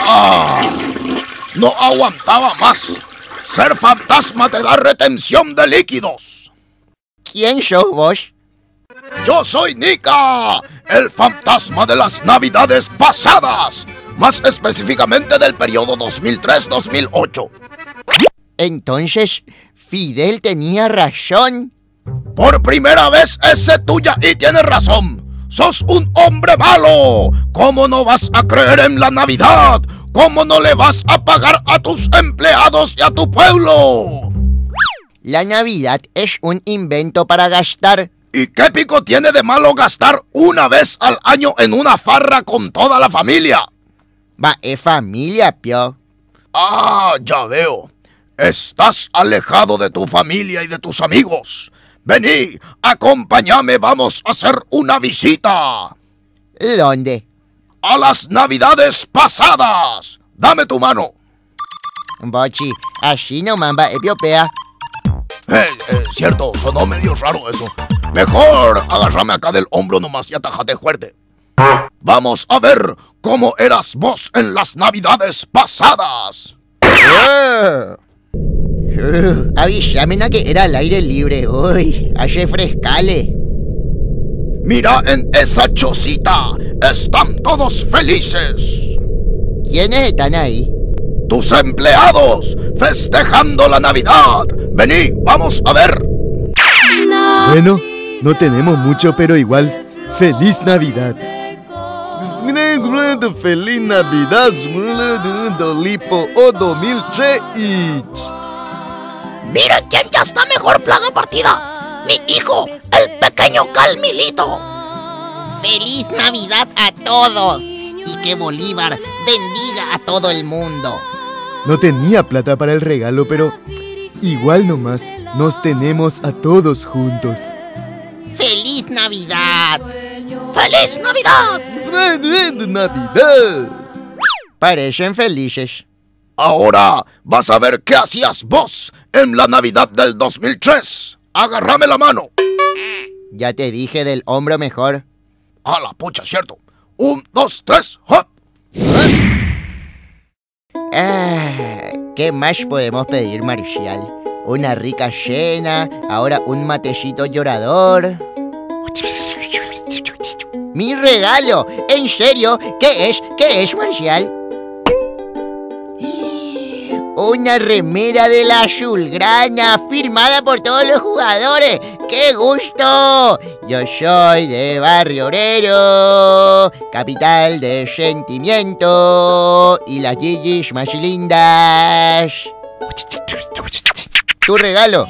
Ah, no aguantaba más. Ser fantasma te da retención de líquidos. ¿Quién sos vos? Yo soy Nika, el fantasma de las Navidades pasadas, más específicamente del periodo dos mil tres dos mil ocho. Entonces, Fidel tenía razón. Por primera vez ese tuya y tienes razón. Sos un hombre malo. ¿Cómo no vas a creer en la Navidad? ¿Cómo no le vas a pagar a tus empleados y a tu pueblo? La Navidad es un invento para gastar. ¿Y qué pico tiene de malo gastar una vez al año en una farra con toda la familia? Va, es familia, pio. Ah, ya veo. Estás alejado de tu familia y de tus amigos. Vení, acompáñame, vamos a hacer una visita. ¿Dónde? A las Navidades pasadas. Dame tu mano. Bochi, así no mamba, epiopea. Eh, eh, cierto, sonó medio raro eso. Mejor, agárrame acá del hombro nomás y atájate fuerte. Vamos a ver cómo eras vos en las Navidades pasadas. uh, uh, Avísame na que era al aire libre. Uy, hace frescale. Mira en esa chocita, están todos felices. ¿Quiénes están ahí? ¡Tus empleados! ¡Festejando la Navidad! ¡Vení, vamos a ver! Bueno, no tenemos mucho, pero igual, ¡feliz Navidad! ¡Feliz Navidad! ¡Miren quién ya está mejor plan de partida! ¡Mi hijo, el pequeño Calmilito! ¡Feliz Navidad a todos! Y que Bolívar bendiga a todo el mundo. No tenía plata para el regalo, pero igual nomás nos tenemos a todos juntos. ¡Feliz Navidad! ¡Feliz Navidad! ¡Feliz Navidad! Parecen felices. Ahora vas a ver qué hacías vos en la Navidad del dos mil tres. Agárrame la mano. Ya te dije del hombro mejor. A la pucha, cierto. Un, dos, tres, hop. Ah, ¿qué más podemos pedir, Marcial? Una rica cena, ahora un matecito llorador. Mi regalo, en serio, ¿qué es? ¿Qué es, Marcial? Una remera de la azulgrana firmada por todos los jugadores. ¡Qué gusto! Yo soy de Barrio Obrero, capital de sentimiento y las gigis más lindas. Tu regalo.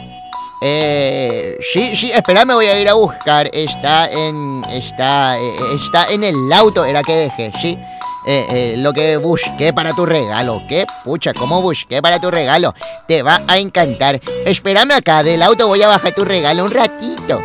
Eh, sí, sí, espérame, voy a ir a buscar. Está en, está, eh, está en el auto, era que dejé, sí. Eh, eh, lo que busqué para tu regalo. ¿Qué? Pucha, ¿cómo busqué para tu regalo? Te va a encantar. Espérame acá, del auto voy a bajar tu regalo un ratito.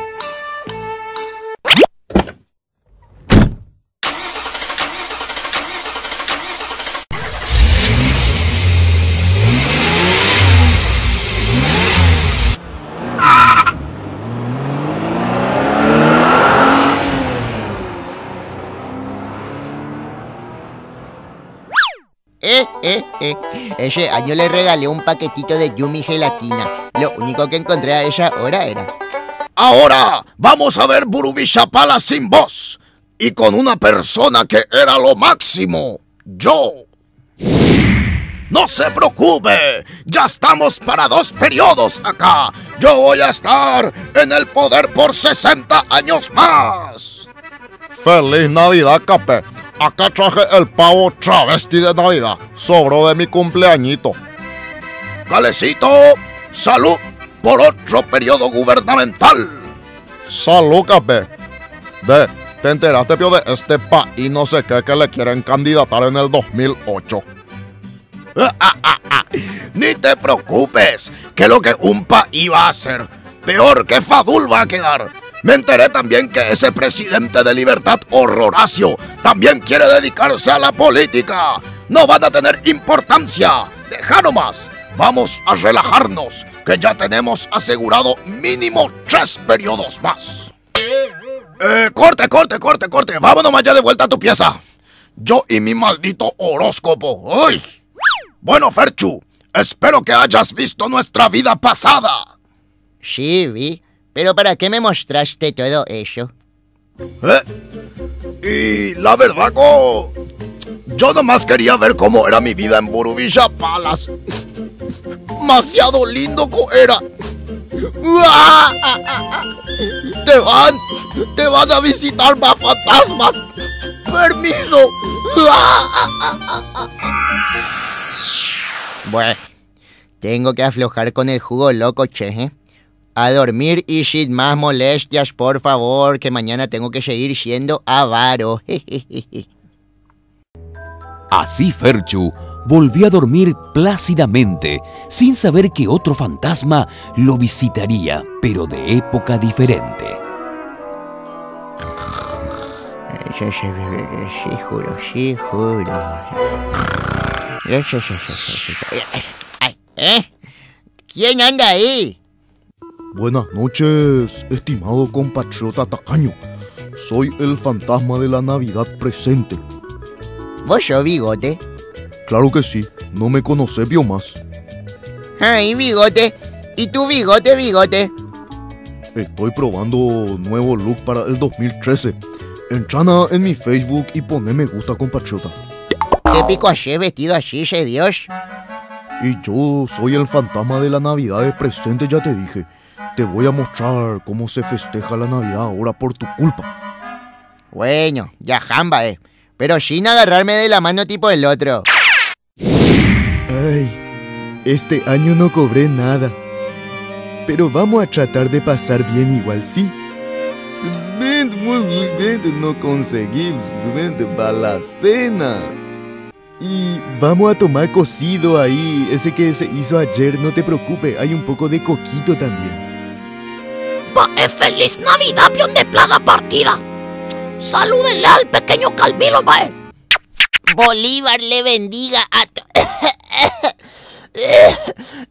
Eh, eh, eh. Ese año le regalé un paquetito de Yumi gelatina. Lo único que encontré a esa hora era... Ahora vamos a ver Burubishapala sin voz y con una persona que era lo máximo, yo. No se preocupe, ya estamos para dos periodos acá. Yo voy a estar en el poder por sesenta años más. Feliz Navidad, Capé. Acá traje el pavo travesti de Navidad. Sobró de mi cumpleañito. Calecito, salud por otro periodo gubernamental. Salud, Capé. Ve, te enteraste, pio, de este país no sé qué que le quieren candidatar en el dos mil ocho. Ni te preocupes, que lo que un país va a hacer, peor que Fadul va a quedar. Me enteré también que ese presidente de Libertad, Horacio, también quiere dedicarse a la política. No van a tener importancia. Deja nomás. Vamos a relajarnos, que ya tenemos asegurado mínimo tres periodos más. Eh, corte, corte, corte, corte. Vámonos allá de vuelta a tu pieza. Yo y mi maldito horóscopo. ¡Ay! Bueno, Ferchu, espero que hayas visto nuestra vida pasada. Sí, vi. ¿Pero para qué me mostraste todo eso? ¿Eh? Y la verdad, co... yo nomás quería ver cómo era mi vida en Burubishapalas. Demasiado lindo co era. ¡Ah! ¡Ah, ah, ah! Te van, te van a visitar más fantasmas. Permiso. ¡Ah, ah, ah, ah, ah! Bueno, tengo que aflojar con el jugo loco, che, ¿eh? A dormir y sin más molestias, por favor, que mañana tengo que seguir siendo avaro. Así Ferchu volvió a dormir plácidamente, sin saber que otro fantasma lo visitaría, pero de época diferente. Sí, juro, sí, juro. ¿Eh? ¿Quién anda ahí? Buenas noches, estimado compatriota tacaño. Soy el fantasma de la Navidad presente. ¿Vos sos Bigote? Claro que sí, no me conocés, vio más. Ay, Bigote, ¿y tú, Bigote, Bigote? Estoy probando nuevo look para el dos mil trece. Entrana en mi Facebook y poné me gusta, compatriota. ¿Qué pico hacés vestido así, ese dios? Y yo soy el fantasma de la Navidad presente, ya te dije. Te voy a mostrar cómo se festeja la Navidad ahora por tu culpa. Bueno, ya jamba, eh. Pero sin agarrarme de la mano tipo el otro. Ay, este año no cobré nada. Pero vamos a tratar de pasar bien igual, ¿sí? No conseguimos balacena. Y vamos a tomar cocido ahí, ese que se hizo ayer, no te preocupes, hay un poco de coquito también. ¡Feliz Navidad, pion de plaga partida! ¡Salúdenle al pequeño Calmilo, bae! Bolívar le bendiga a... To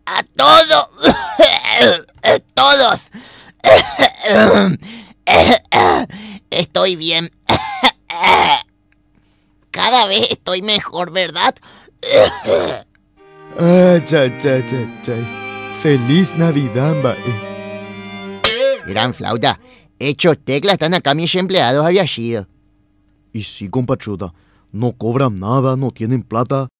a todo... todos. Estoy bien. Cada vez estoy mejor, ¿verdad? Ah, cha, cha, cha, cha. ¡Feliz Navidad, bae! Gran flauta, hechos teclas están acá mis empleados había sido. Y sí, compatriota, no cobran nada, no tienen plata